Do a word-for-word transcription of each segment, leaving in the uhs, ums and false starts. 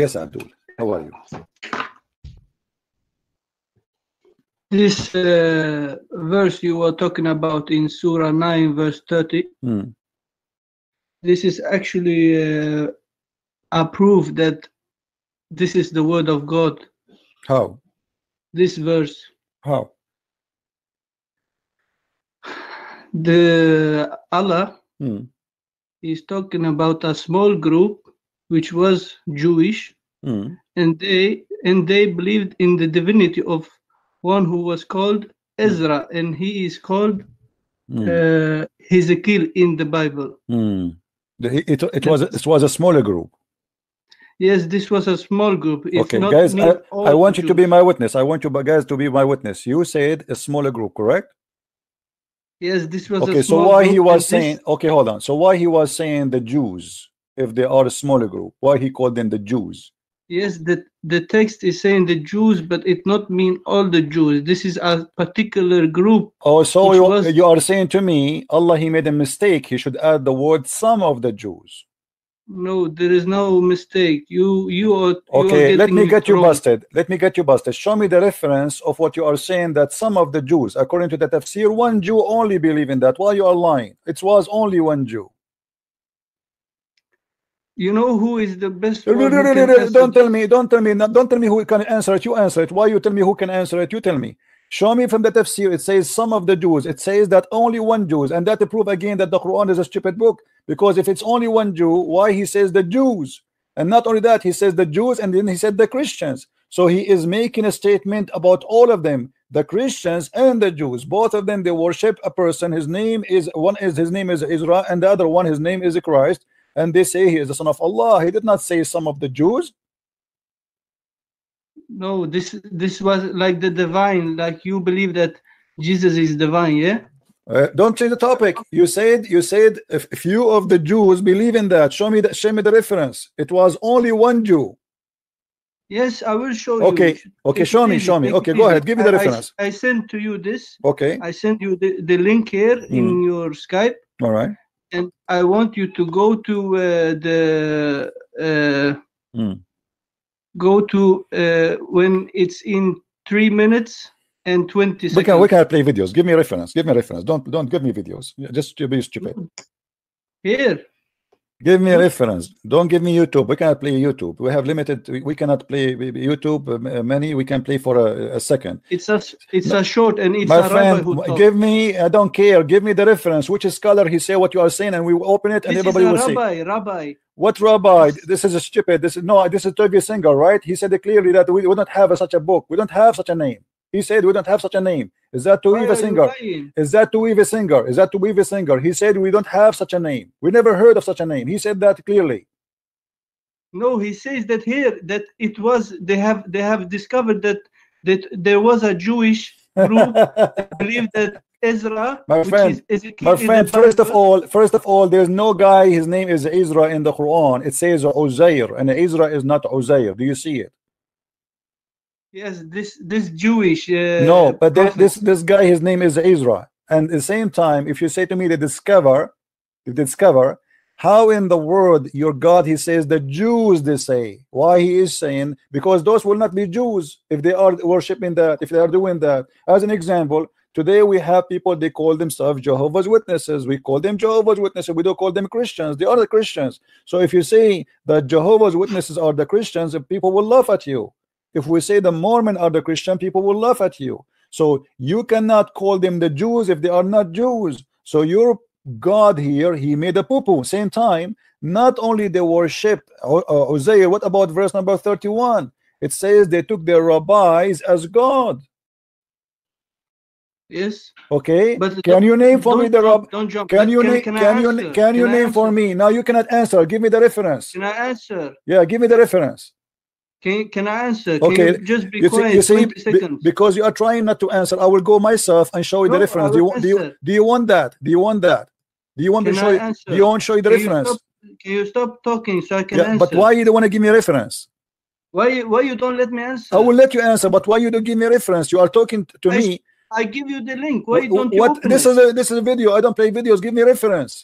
Yes, Abdul, how are you? This uh, verse you were talking about in Surah nine, verse thirty, hmm. this is actually uh, a proof that this is the word of God. How? This verse. How? The Allah hmm. is talking about a small group which was Jewish, mm. and they and they believed in the divinity of one who was called Ezra, mm. and he is called mm. uh, Hezekiel in the Bible. Mm. It, it, it was it was a smaller group. Yes, this was a small group. It's okay, not guys, I, I want you Jews. to be my witness. I want you guys to be my witness. You said a smaller group, correct? Yes, this was okay. A small so why group he was saying this... okay, hold on. So why he was saying the Jews? If they are a smaller group, why he called them the Jews? Yes, the, the text is saying the Jews, but it not mean all the Jews. This is a particular group. Oh, so you, was, you are saying to me, Allah, he made a mistake. He should add the word some of the Jews. No, there is no mistake. You, you are okay. You are let me get you wrong. busted. Let me get you busted. Show me the reference of what you are saying that some of the Jews, according to the Tafsir, one Jew only believe in that. Why you are lying? It was only one Jew. You know who is the best no, one no, no, no, no. Don't tell me, don't tell me, don't tell me who can answer it. You answer it. Why you tell me who can answer it? You tell me. Show me from the Tafsir. It says some of the Jews. It says that only one Jews, and that to prove again that the Quran is a stupid book. Because if it's only one Jew, why he says the Jews? And not only that, he says the Jews, and then he said the Christians. So he is making a statement about all of them, the Christians and the Jews. Both of them, they worship a person. His name is one is his name is Israel, and the other one, his name is Christ. And they say he is the son of Allah. He did not say some of the Jews. No, this this was like the divine, like you believe that Jesus is divine, yeah? Uh, don't change the topic. You said you said a few of the Jews believe in that. Show me the show me the reference. It was only one Jew. Yes, I will show okay. you. Okay, okay, show me, show me. Okay, go ahead. Give me the reference. I, I sent to you this. Okay. I sent you the, the link here mm. in your Skype. All right. And I want you to go to uh, the uh, mm. go to uh, when it's in three minutes and twenty seconds. We can we can play videos. Give me reference. Give me reference. Don't don't give me videos. Just to be stupid. Here. Give me a reference. Don't give me YouTube. We cannot play YouTube. We have limited. We cannot play YouTube. Many we can play for a, a second. It's a it's a short and it's my a friend. Who give me. I don't care. Give me the reference. Which scholar he say what you are saying, and we open it, and this everybody is a will rabbi, see. Rabbi. What rabbi? This is a stupid. This is no. This is Tovia Singer, right? He said clearly that we, we don't have a, such a book. We don't have such a name. He said we don't have such a name. Is that to weave a singer? Is that to weave a singer? Is that to weave a singer? He said we don't have such a name. We never heard of such a name. He said that clearly. No, he says that here that it was they have they have discovered that that there was a Jewish group that believed that Ezra, my friend, is my friend. First of all, first of all, there's no guy. His name is Ezra in the Quran. It says Uzair, and Ezra is not Uzair. Do you see it? Yes, this this Jewish uh, no, but this, this this guy, his name is Ezra, and at the same time, if you say to me they discover, they discover how in the world your God, he says the Jews, they say why he is saying because those will not be Jews if they are worshiping that, if they are doing that. As an example, today we have people they call themselves Jehovah's Witnesses. We call them Jehovah's Witnesses. We don't call them Christians. They are the Christians. So if you say that Jehovah's Witnesses are the Christians, people will laugh at you. If we say the Mormon are the Christian, people will laugh at you. So you cannot call them the Jews if they are not Jews. So your God here, he made a poo-poo. Same time, not only they worship Uzair, uh, what about verse number thirty-one? It says they took their rabbis as God. Yes. Okay. But can you name for me the rabbis? Don't jump. Can you name? Can you can you name for me? Now you cannot answer. Give me the reference. Can I answer? Yeah, give me the reference. Can, can I answer? Can okay, you just be you quiet. See, you see, twenty seconds. Be, because you are trying not to answer, I will go myself and show you no, the reference. Do you, want, do you do you want that? Do you want that? Do you want can to show? You, do you want to show you the can reference? You stop, can you stop talking so I can yeah, answer? But why you don't want to give me a reference? Why why you don't let me answer? I will let you answer, but why you don't give me a reference? You are talking to I, me. I give you the link. Why what, don't you? What open this it? is a this is a video. I don't play videos. Give me a reference.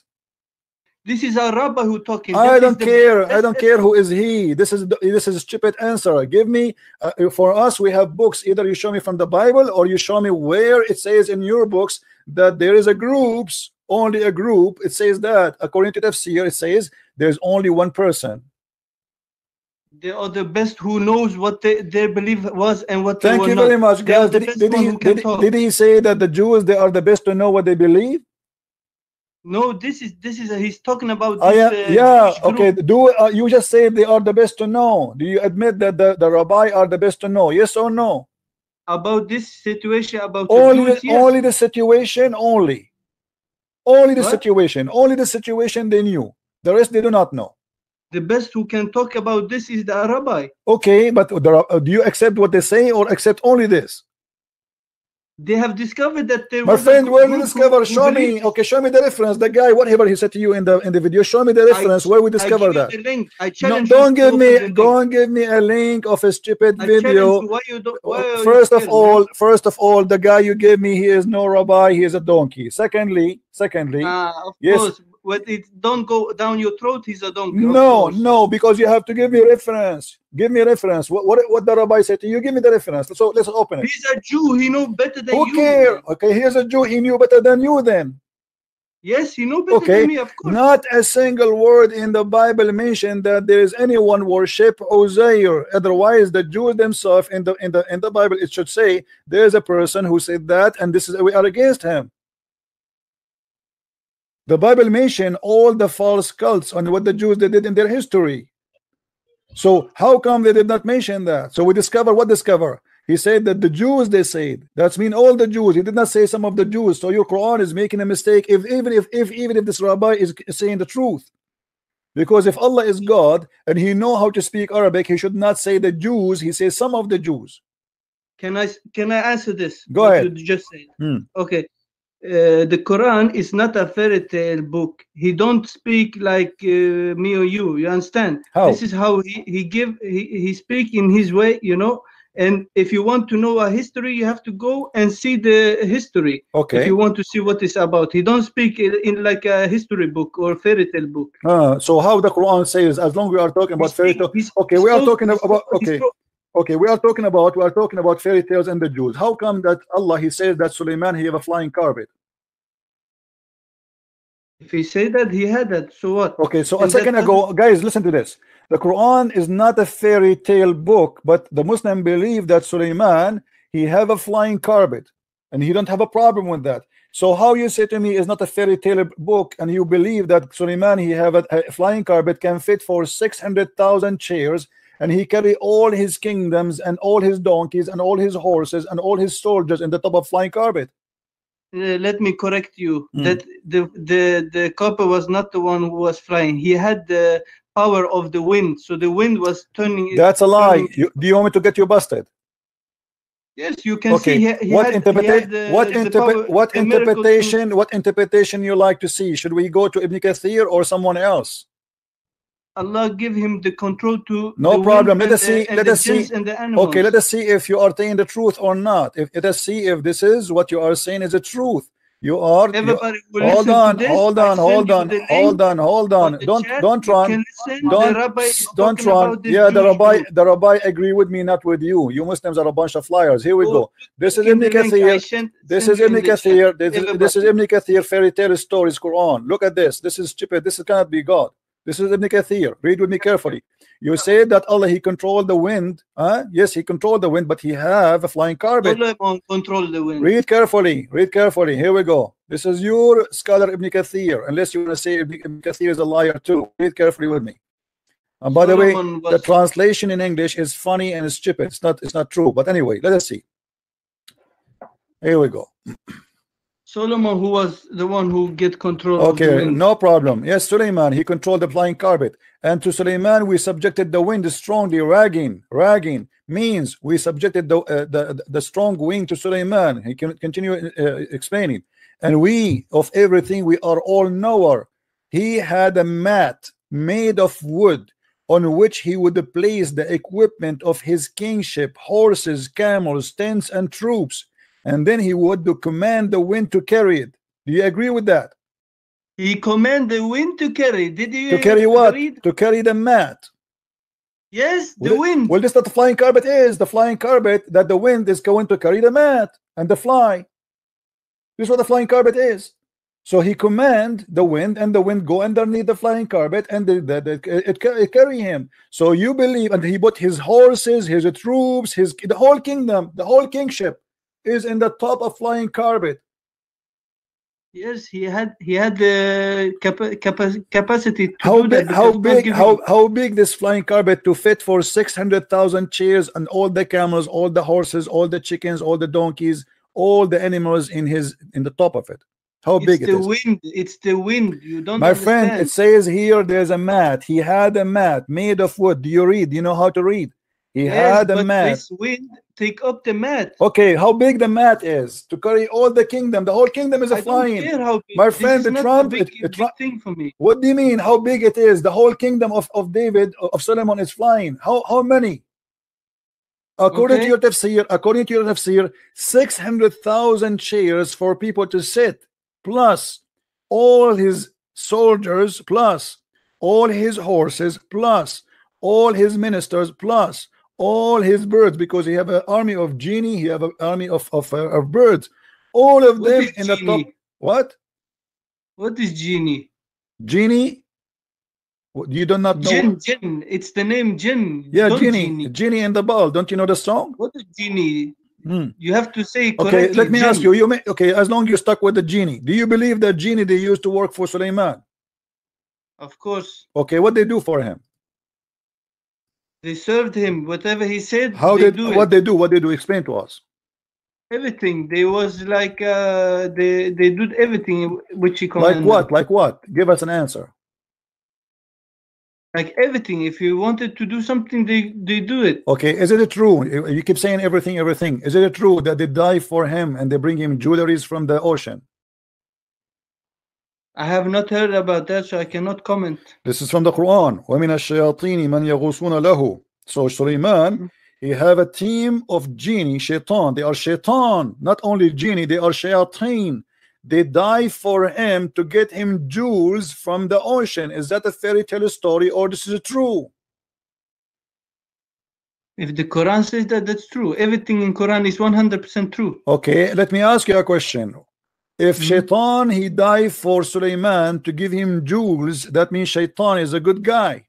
This is our Rabbah who talking. I that don't care. I don't care who is he. This is this is a stupid answer. Give me uh, for us. We have books. Either you show me from the Bible or you show me where it says in your books that there is a groups, only a group. It says that according to Tafsir, it says there's only one person. They are the best who knows what they, their belief was and what. Thank they you were very not. much, guys. Did, did, he, did, did he say that the Jews they are the best to know what they believe? No, this is this is uh, he's talking about. This, am, uh, yeah, okay. Do uh, you just say they are the best to know? Do you admit that the the rabbi are the best to know? Yes or no? About this situation, about only the Jews, only yes. the situation, only, only the what? situation, only the situation they knew. The rest they do not know. The best who can talk about this is the rabbi. Okay, but the, uh, do you accept what they say or accept only this? They have discovered that there. My friend, where we discover? Show me. Okay, show me the reference. The guy, whatever he said to you in the in the video, show me the reference I, where we discover that. I challenge no, don't give me, don't give me a link of a stupid I video. You. Why you don't, why first of all, me? first of all, the guy you gave me, he is no rabbi. He is a donkey. Secondly, secondly, uh, of yes. Course. But it don't go down your throat. He's a donkey. No, no, because you have to give me reference. Give me reference. What what, what the rabbi said to you? Give me the reference. So let's open it. He's a Jew. He knows better than you. Who cares? Okay, here's a Jew. He knew better than you then. Yes, he knew better okay. than me. Of course. Not a single word in the Bible mentioned that there is anyone worship Uzair. Otherwise, the Jews themselves in the in the in the Bible it should say there is a person who said that, and this is we are against him. The Bible mentioned all the false cults and what the Jews they did in their history. So how come they did not mention that? So we discover what discover. He said that the Jews they said. That's mean all the Jews. He did not say some of the Jews. So your Quran is making a mistake. If even if, if even if this rabbi is saying the truth, because if Allah is God and He know how to speak Arabic, He should not say the Jews. He says some of the Jews. Can I can I answer this? Go what ahead. You just said. Hmm. Okay. Uh, the Quran is not a fairy tale book. He don't speak like uh, me or you. You understand? How? This is how he he give he he speak in his way. You know. And if you want to know a history, you have to go and see the history. Okay. If you want to see what it's about, he don't speak in, in like a history book or fairy tale book. Uh, so how the Quran says? As long as we are talking about fairy tale. Okay, we are talking about okay. Okay, we are talking about we are talking about fairy tales and the Jews. How come that Allah He says that Suleiman he have a flying carpet? If He said that he had that, so what? Okay, so and a second ago, guys, listen to this. The Quran is not a fairy tale book, but the Muslim believe that Suleiman he have a flying carpet, and he don't have a problem with that. So how you say to me is not a fairy tale book, and you believe that Suleiman he have a, a flying carpet can fit for six hundred thousand chairs? And he carry all his kingdoms and all his donkeys and all his horses and all his soldiers in the top of flying carpet. Uh, let me correct you. Mm. That the the the carpet was not the one who was flying. He had the power of the wind, so the wind was turning. That's a lie. You, do you want me to get you busted? Yes, you can okay. see. He, he what interpretation? What interpret? What interpretation? What interpretation you like to see? Should we go to Ibn Kathir or someone else? Allah give him the control to no problem. Let us see. Let us see. Okay, let us see if you are saying the truth or not. If let us see if this is what you are saying is the truth. You are. Everybody will hold on, hold on, hold on, hold on, hold on. Don't don't run. Don't don't run. Yeah, the rabbi the rabbi agree with me, not with you. You Muslims are a bunch of liars. Here we go. This is Ibn Kathir. This is Ibn Kathir. This is Ibn Kathir fairy tale stories Quran. Look at this. This is stupid. This cannot be God. This is Ibn Kathir. Read with me carefully. You say that Allah He controlled the wind. Huh? Yes, He controlled the wind, but He have a flying carpet. Allah control the wind. Read carefully. Read carefully. Here we go. This is your scholar Ibn Kathir. Unless you want to say Ibn Kathir is a liar too. Read carefully with me. And by the way, the translation in English is funny and stupid. It's not. It's not true. But anyway, let us see. Here we go. Solomon, who was the one who get control. Okay, of no problem. Yes, Suleiman, he controlled the flying carpet. And to Suleiman, we subjected the wind strongly, ragging. Ragging means we subjected the uh, the, the strong wing to Suleiman. He can continue uh, explaining. And we, of everything, we are all knower. He had a mat made of wood on which he would place the equipment of his kingship, horses, camels, tents, and troops. And then he would command the wind to carry it. Do you agree with that? He commanded the wind to carry. Did you to carry what? Read? To carry the mat. Yes, the well, wind. Well, this is what the flying carpet is. The flying carpet that the wind is going to carry the mat and the fly. This is what the flying carpet is. So he command the wind, and the wind go underneath the flying carpet, and the, the, the, it, it carry him. So you believe, and he put his horses, his troops, his the whole kingdom, the whole kingship is in the top of flying carpet. Yes, he had he had the capa capa capacity. To how big? How big? How how big this flying carpet to fit for six hundred thousand chairs and all the camels, all the horses, all the chickens, all the donkeys, all the animals in his in the top of it. How big it is. It's the wind. It's the wind. You don't My understand. friend, it says here there's a mat. He had a mat made of wood. Do you read? Do you know how to read? He yes, had a but mat. This wind take up the mat. Okay, how big the mat is to carry all the kingdom. The whole kingdom is a I flying. Don't care how big. My friend, the trumpet. Big, big thing for me. What do you mean? How big it is? The whole kingdom of, of David, of Solomon is flying. How how many? According okay. to your tafsir, according to your tafsir, six hundred thousand chairs for people to sit. Plus all his soldiers, plus all his horses, plus all his ministers, plus all his birds, because he have an army of genie, he have an army of of, uh, of birds, all of what them in genie? the top. What? What is genie? Genie? You do not know. Jinn, jinn. It's the name jinn. Yeah, don't genie, genie, genie in the ball. Don't you know the song? What is genie? Hmm. You have to say correctly. Okay, let me genie. ask you. You may, okay, as long as you're stuck with the genie, do you believe that genie they used to work for Suleiman? Of course. Okay, what they do for him? They served him whatever he said. How they, they do? What it. they do? What they do? Explain to us. Everything. They was like uh, they they did everything which he commanded. Like what? Like what? Give us an answer. Like everything, if you wanted to do something, they, they do it. Okay, is it true? You keep saying everything, everything. Is it true that they die for him and they bring him jewelries from the ocean? I have not heard about that, so I cannot comment. This is from the Quran. So Suleiman, he have a team of genie, Shaitan. They are Shaitan. Not only genie, they are Shayatin. They die for him to get him jewels from the ocean. Is that a fairy tale story or this is true? If the Quran says that, that's true. Everything in Quran is one hundred percent true. Okay, let me ask you a question. If mm-hmm. Shaitan, he died for Suleiman to give him jewels, that means Shaitan is a good guy.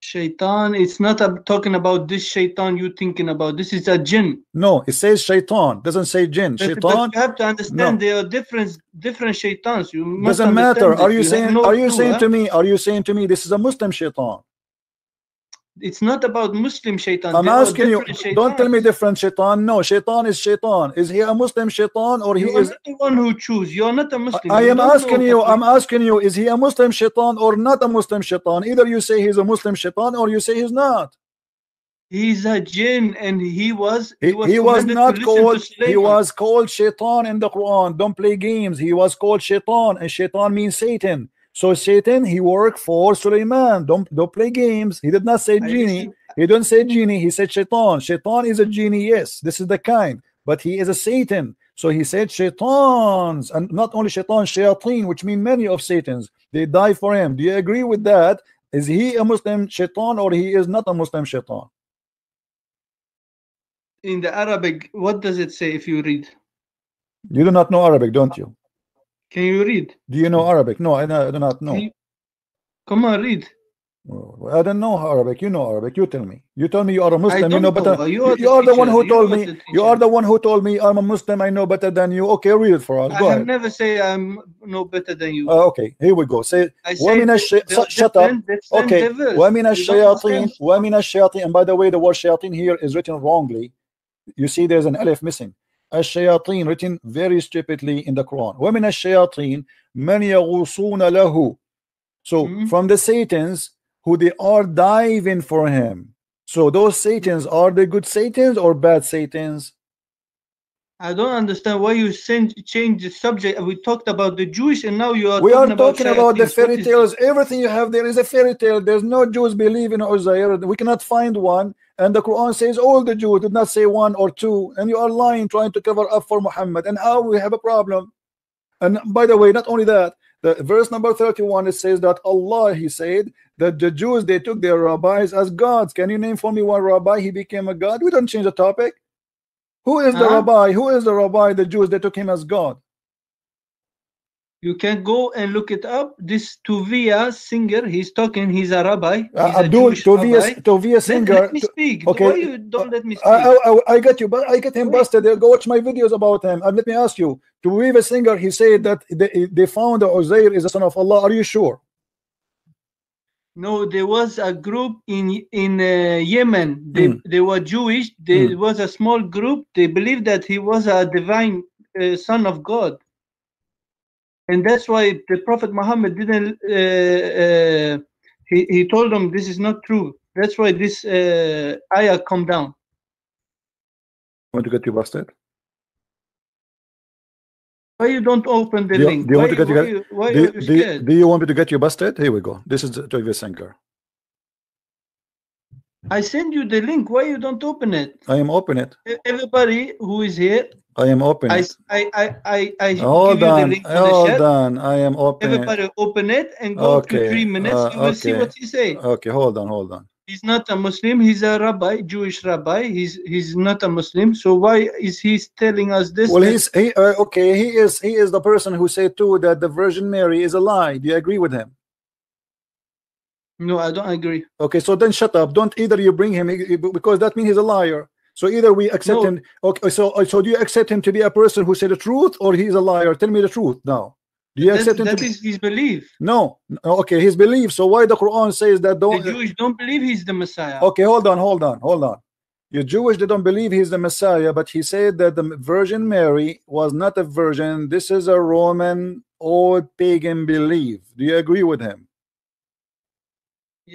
Shaitan, it's not a, talking about this Shaitan you thinking about. This is a jinn. No, it says Shaitan, doesn't say jinn. Shaitan. But you have to understand no. there are different different Shaitans. You must doesn't matter. Are you, you saying? No are you clue, saying huh? to me? Are you saying to me? This is a Muslim Shaitan. It's not about Muslim Shaitan. I'm there asking you. Shaitans. Don't tell me different Shaitan. No, Shaitan is Shaitan. Is he a Muslim Shaitan or you he is not the one who choose? You are not a Muslim. I, I am asking you. I'm asking you. Is he a Muslim Shaitan or not a Muslim Shaitan? Either you say he's a Muslim Shaitan or you say he's not. He's a jinn, and he was. He, he was, he was not called. He was called Shaitan in the Quran. Don't play games. He was called Shaitan, and Shaitan means Satan. So Satan, he worked for Suleiman. Don't don't play games. He did not say genie. He didn't say genie. He said Shaitan. Shaitan is a genie. Yes, this is the kind. But he is a Satan. So he said Shaitans, and not only Shaitan, Shayatin, which mean many of Satans. They die for him. Do you agree with that? Is he a Muslim Shaitan or he is not a Muslim Shaitan? In the Arabic, what does it say if you read? You do not know Arabic, don't you? Can you read? Do you know Arabic? No, I, I do not know. You, come on, read. I don't know Arabic. You know Arabic. You tell me. You tell me you are a Muslim. You know better. You are, you are the one who told me. You are the one who told me I'm a Muslim. I know better than you. Okay, read it for us. Go I ahead. never say I'm no better than you. Uh, okay, here we go. Say. Shut up. Okay. And by the way, the word shayatin here is written wrongly. You see, there's an alif missing. Ash-shayatin written very stupidly in the Quran. Women ash-shayatin man yaghusuna lahu. So mm -hmm. from the Satans who they are diving for him. So those Satans, are they good Satans or bad Satans? I don't understand why you change the subject. We talked about the Jewish and now you are we talking are talking about, about the fairy tales. Everything you have there is a fairy tale. There's no Jews believe in Uzair. We cannot find one, and the Quran says all the Jews did not say one or two, and you are lying trying to cover up for Muhammad, and how we have a problem. And by the way, not only that, The verse number thirty-one, it says that Allah, he said that the Jews, they took their rabbis as gods. Can you name for me one rabbi he became a god? We don't change the topic. Who is the uh, rabbi? Who is the rabbi? The Jews, they took him as God. You can go and look it up. This Tovia Singer, he's talking, he's a rabbi. He's uh, Abdul, Tovia, Tovia Singer. Let, let me speak. Okay. Why you don't let me speak? I, I, I got you, but I got him busted. Go watch my videos about him. And let me ask you, Tovia Singer, he said that they, they found that Uzair is the son of Allah. Are you sure? No, there was a group in in uh, Yemen. They, mm. they were Jewish. There mm. was a small group. They believed that he was a divine uh, son of God. And that's why the Prophet Muhammad didn't, uh, uh, he, he told them this is not true. That's why this uh, ayah come down. Want to get you busted? Why you don't open the do you, link? Do you, why, want to get you, why, do, you, why do, you do you want me to get you busted? Here we go. This is Tovia Singer. I send you the link. Why you don't open it? I am open it. Everybody who is here. I am open. I I I I, I hold give on. You the link to hold the on. I am open. Everybody it. Open it and go okay. to three minutes. Uh, you will okay. see what he say. Okay, hold on, hold on. He's not a Muslim. He's a rabbi, Jewish rabbi. He's he's not a Muslim. So why is he telling us this? Well, he's he uh, okay. He is he is the person who said too that the Virgin Mary is a lie. Do you agree with him? No, I don't agree. Okay, so then shut up. Don't either you bring him because that means he's a liar. So either we accept no. him. Okay, so so do you accept him to be a person who said the truth or he's a liar? Tell me the truth now. Do you accept him? That is his belief. No, okay, his belief. So why the Quran says that don't the Jewish don't believe he's the Messiah? Okay, hold on, hold on, hold on. You're Jewish, they don't believe he's the Messiah, but he said that the Virgin Mary was not a virgin. This is a Roman old pagan belief. Do you agree with him?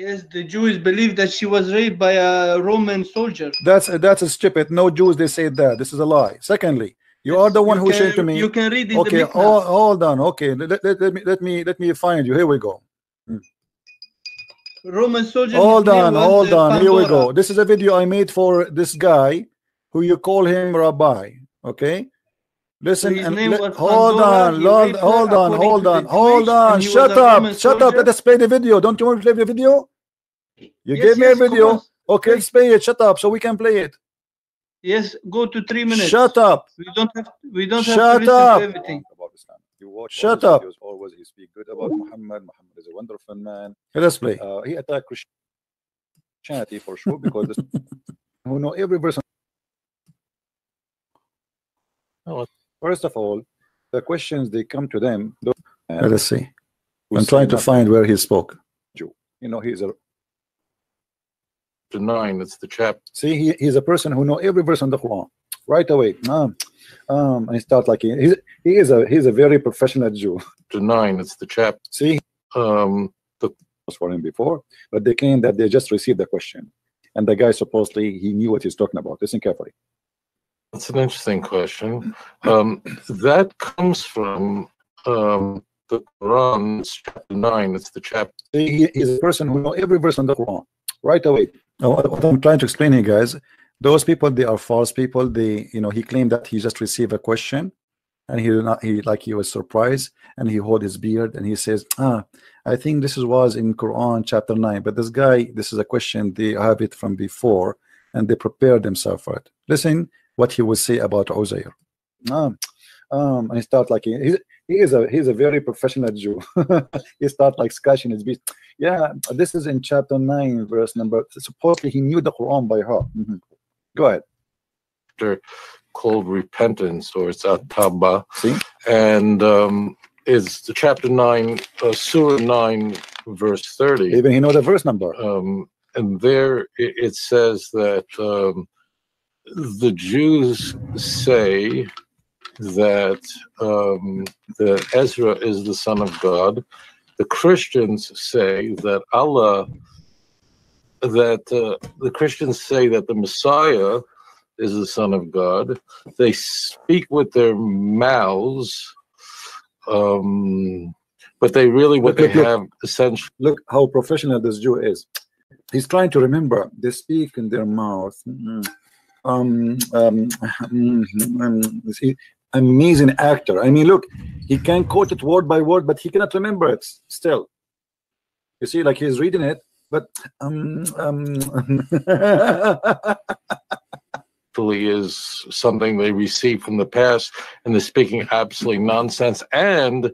Yes, the Jews believe that she was raped by a Roman soldier. That's that's a stupid. No Jews, they say that. This is a lie. Secondly, you yes, are the one who can, said to me. You can read it. Okay, hold, hold on. Okay, let, let, let me let me let me find you. Here we go. Hmm. Roman soldier. Hold on, hold on. Pandora. Here we go. This is a video I made for this guy, who you call him Rabbi. Okay. Listen, so and let, hold, on, Lord, hold on, hold on, hold on, hold on. Shut up, shut soldier. up. Let us play the video. Don't you want to play the video? You yes, gave me yes, a video. Okay, let's play it. Shut up, so we can play it. Yes, go to three minutes. Shut up. We don't have. We don't shut have to listen up. To everything. You watch shut up. Videos, always you speak good about Muhammad. Muhammad is a wonderful man. Let us play. Uh, he attacked Christianity for sure because this, who know every person. Oh. First of all, the questions they come to them. Let us see. I'm trying to find where he spoke. Jew, you know, he's a nine. It's the chapter. See, he, he's a person who know every verse in the Quran right away. Um, um, and he starts like he he's, he is a he's a very professional Jew. To nine, it's the chapter. See, um, the was for him before, but they came that they just received the question, and the guy supposedly he knew what he's talking about. Listen carefully. That's an interesting question. Um, that comes from um, the Quran, chapter nine. It's the chapter. He is a person who knows every verse in the Quran right away. Now, what I'm trying to explain here, guys, those people they are false people. They, you know, he claimed that he just received a question, and he did not. He like he was surprised, and he hold his beard, and he says, "Ah, I think this was in Quran chapter nine." But this guy, this is a question they have it from before, and they prepared themselves for it. Listen. What he would say about Uzair. Um, um, and he starts like he, he is a he's a very professional Jew. He starts like scratching his beast. Yeah, this is in chapter nine, verse number. Supposedly he knew the Quran by heart. Mm-hmm. Go ahead. Called repentance, or it's At-Tabba. See, and um, is the chapter nine, uh, Surah nine, verse thirty. Even he know the verse number. Um, and there it, it says that. Um, The Jews say that um, that Ezra is the son of God. The Christians say that Allah, that uh, the Christians say that the Messiah is the son of God. They speak with their mouths, um, but they really what look, they look, have look. essentially. Look how professional this Jew is. He's trying to remember. They speak in their mouth. Mm-hmm. Um, um, um, um, amazing actor. I mean, look, He can quote it word by word, but he cannot remember it still. You see, like he's reading it, but um, um truly is something they receive from the past, and they're speaking absolute nonsense. And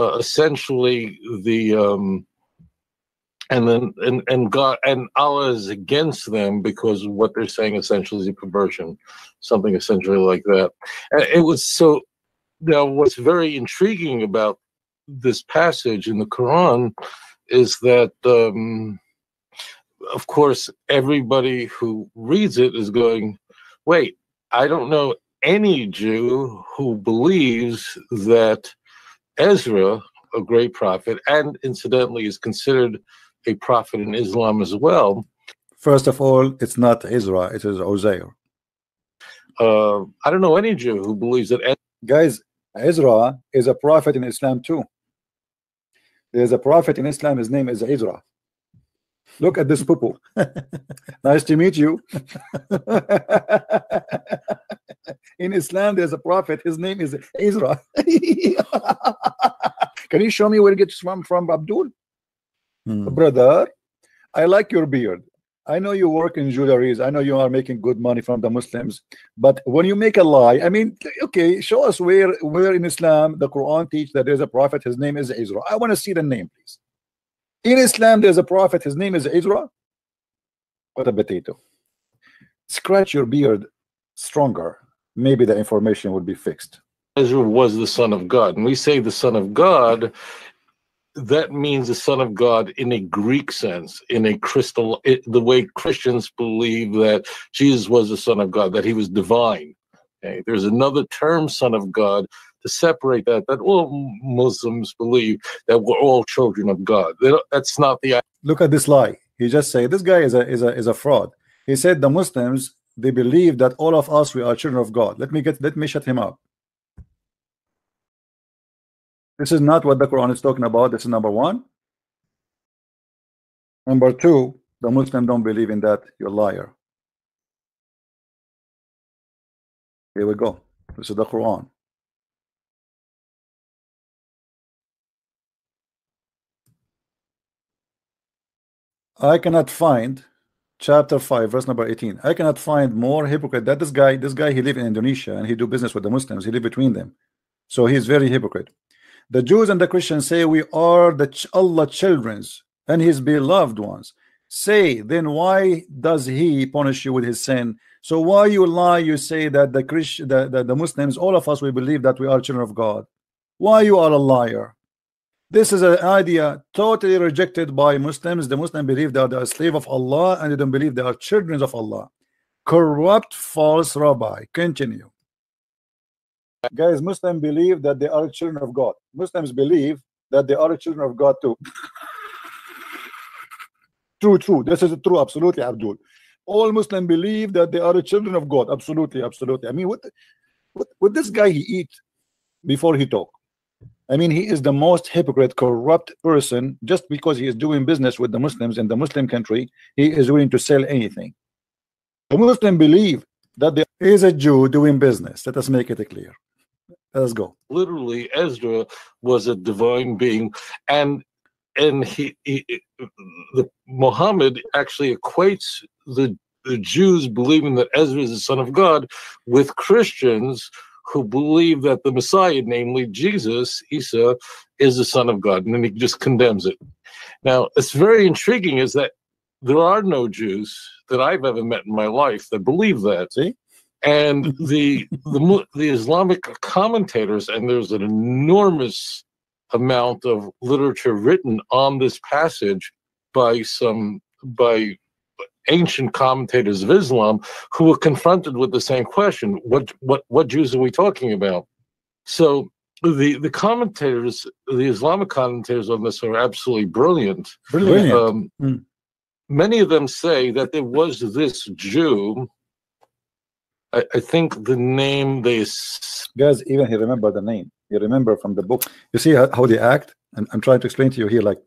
uh, essentially, the um, and then and and God and Allah is against them because what they're saying essentially is a perversion, something essentially like that. And it was so. Now, what's very intriguing about this passage in the Quran is that, um, of course, everybody who reads it is going, wait, I don't know any Jew who believes that Ezra, a great prophet, and incidentally is considered a prophet in Islam as well. First of all, it's not Ezra, it is Uzair. Uh, I don't know any Jew who believes that Ezra. Guys, Ezra is a prophet in Islam too. There's a prophet in Islam, his name is Ezra. Look at this poo-poo. Nice to meet you. In Islam, there's a prophet, his name is Ezra. Can you show me where it gets from, from Abdul? Hmm. Brother, I like your beard. I know you work in jewelries. I know you are making good money from the Muslims. But when you make a lie, I mean, okay, show us where, where in Islam the Quran teach that there's a prophet, his name is Ezra. I want to see the name, please. In Islam, there's a prophet, his name is Ezra. What a potato. Scratch your beard stronger. Maybe the information would be fixed. Ezra was the son of God. And we say the son of God, that means the son of God in a Greek sense, in a crystal, it, the way Christians believe that Jesus was the son of God, that he was divine. Okay? There's another term, son of God, to separate that, that all Muslims believe that we're all children of God. They don't, that's not the idea. Look at this lie. He just said, this guy is a, is a, is a fraud. He said the Muslims, they believe that all of us, we are children of God. Let me get, let me shut him up. This is not what the Quran is talking about. This is number one. Number two, the Muslim don't believe in that. You're a liar. Here we go. This is the Quran. I cannot find chapter five, verse number eighteen. I cannot find more hypocrite. That this guy, this guy, he live in Indonesia and he do business with the Muslims. He live between them, so he's very hypocrite. The Jews and the Christians say we are the ch Allah children and his beloved ones. Say, then why does he punish you with his sin? So why you lie, you say that the, Christ the, the, the Muslims, all of us, we believe that we are children of God. Why you are a liar? This is an idea totally rejected by Muslims. The Muslims believe that they are slave of Allah and they don't believe they are children of Allah. Corrupt false rabbi. Continue. Guys, Muslims believe that they are children of God. Muslims believe that they are children of God too. True, true. This is true. Absolutely, Abdul. All Muslims believe that they are children of God. Absolutely, absolutely. I mean, what, what, what this guy he eat before he talk? I mean, he is the most hypocrite, corrupt person. Just because he is doing business with the Muslims in the Muslim country, he is willing to sell anything. The Muslims believe that there is a Jew doing business. Let us make it clear. Let's go. Literally, Ezra was a divine being, and and he, he the Muhammad actually equates the, the Jews believing that Ezra is the son of God with Christians who believe that the Messiah, namely Jesus, Isa, is the son of God, and then he just condemns it. Now, it's very intriguing is that there are no Jews that I've ever met in my life that believe that. See? And the, the the Islamic commentators, and there's an enormous amount of literature written on this passage by some by ancient commentators of Islam who were confronted with the same question: what what what Jews are we talking about? So the the commentators, the Islamic commentators on this are absolutely brilliant. Brilliant. Um, mm. Many of them say that there was this Jew. I, I think the name they guys even he remember the name. He remember from the book. You see how, how they act, and I'm trying to explain to you here, like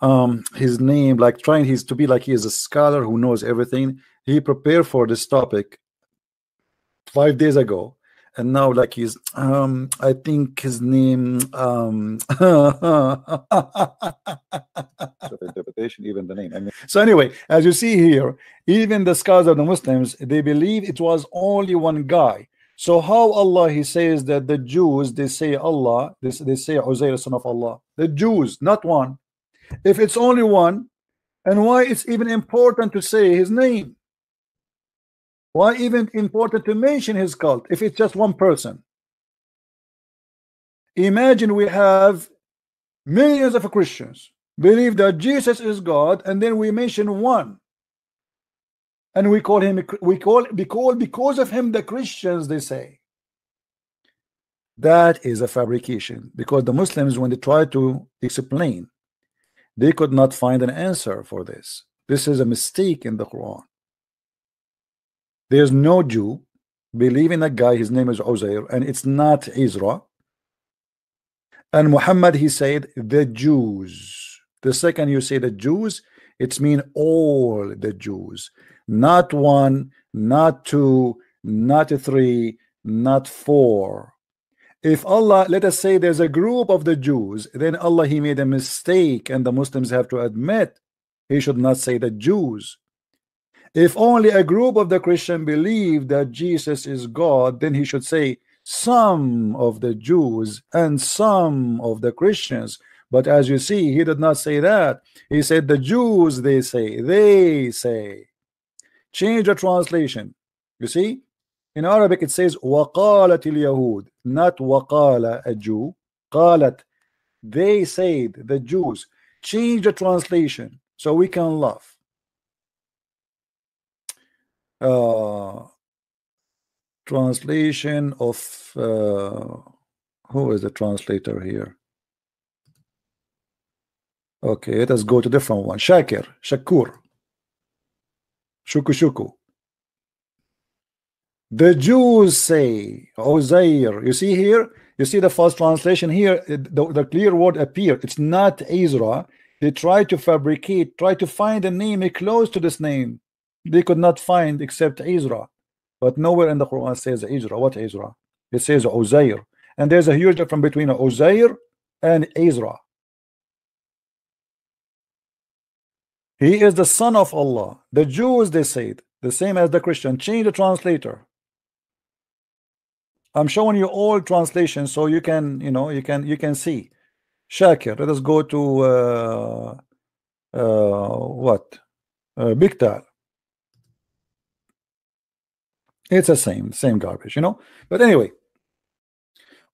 um, his name, like trying he's to be like he is a scholar who knows everything. He prepared for this topic five days ago, and now like he's um I think his name um so interpretation, even the name. I mean, so anyway, as you see here, even the scholars of the Muslims, they believe it was only one guy. So how Allah, he says that the Jews, they say Allah, they, they say Uzair son of Allah, the Jews, not one. If it's only one, and why it's even important to say his name? Why even important to mention his cult if it's just one person? Imagine we have millions of Christians believe that Jesus is God, and then we mention one, and we call him, we call because because of him the Christians, they say. That is a fabrication, because the Muslims, when they try to explain, they could not find an answer for this. This is a mistake in the Quran. There's no Jew believing a guy, his name is Uzair, and it's not Ezra. And Muhammad, he said the Jews. The second you say the Jews, it's mean all the Jews. Not one, not two, not three, not four. If Allah, let us say there's a group of the Jews, then Allah, he made a mistake, and the Muslims have to admit he should not say the Jews. If only a group of the Christian believe that Jesus is God, then he should say some of the Jews and some of the Christians. But as you see, he did not say that. He said the Jews, they say, they say. Change the translation. You see, in Arabic it says وَقَالَتِ الْيَهُودِ, not وَقَالَ, a Jew. قَالَت, they said, the Jews. Change the translation so we can laugh. Uh, translation of uh, who is the translator here? Okay, let us go to different one. Shakir, Shakur, Shuku Shuku. The Jews say Uzair. You see here, you see the false translation here. The, the clear word appeared. It's not Ezra. They try to fabricate, try to find a name close to this name. They could not find except Ezra, but nowhere in the Quran says Ezra. What Ezra? It says Uzair, and there's a huge difference between Uzair and Ezra. He is the son of Allah. The Jews, they said, the same as the Christian. Change the translator. I'm showing you all translations so you can, you know, you can, you can see. Shakir, let us go to uh, uh, what? Uh, Biktar. It's the same, same garbage, you know. But anyway,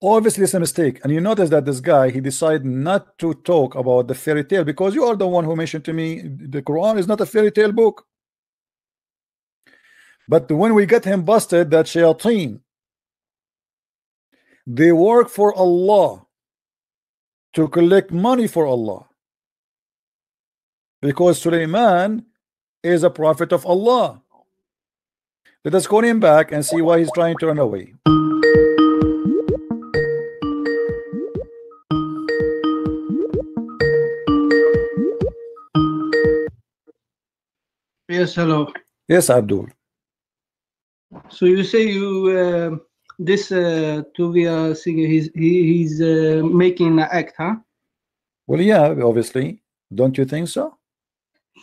obviously it's a mistake. And you notice that this guy, he decided not to talk about the fairy tale, because you are the one who mentioned to me the Quran is not a fairy tale book. But when we get him busted, that Shayatin, they work for Allah to collect money for Allah, because Suleiman is a prophet of Allah. Let us call him back and see why he's trying to run away. Yes, hello. Yes, Abdul. So you say you uh, this uh, Tovia Singer, he's he, he's uh, making an act, huh? Well, yeah, obviously. Don't you think so?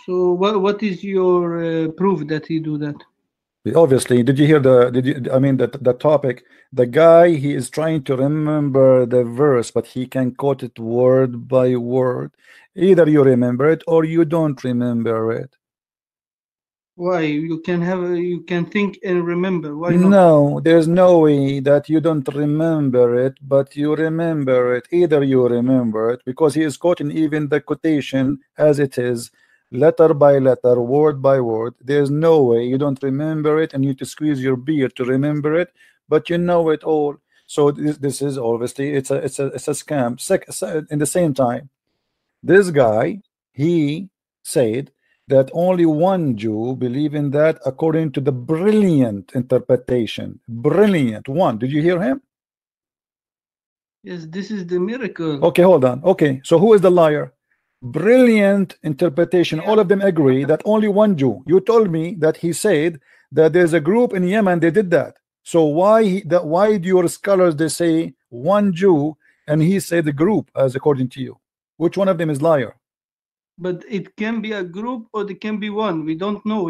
So what what is your uh, proof that he do that? Obviously, did you hear the did you I mean the, the topic? The guy, he is trying to remember the verse, but he can quote it word by word. Either you remember it or you don't remember it. Why? You can have you can think and remember. Why not? No, there's no way that you don't remember it, but you remember it. Either you remember it, because he is quoting even the quotation as it is, letter by letter, word by word. There's no way you don't remember it, and you need to squeeze your beard to remember it, but you know it all. So this, this is obviously it's a it's a it's a scam. In the same time, this guy, he said that only one Jew believe in that, according to the brilliant interpretation. Brilliant one. Did you hear him? Yes, this is the miracle. Okay, hold on. Okay, so who is the liar? Brilliant interpretation. All of them agree that only one Jew. You told me that he said that there's a group in Yemen, they did that. So why that why do your scholars they say one Jew and he say the group as according to you? Which one of them is liar? But it can be a group or it can be one. We don't know.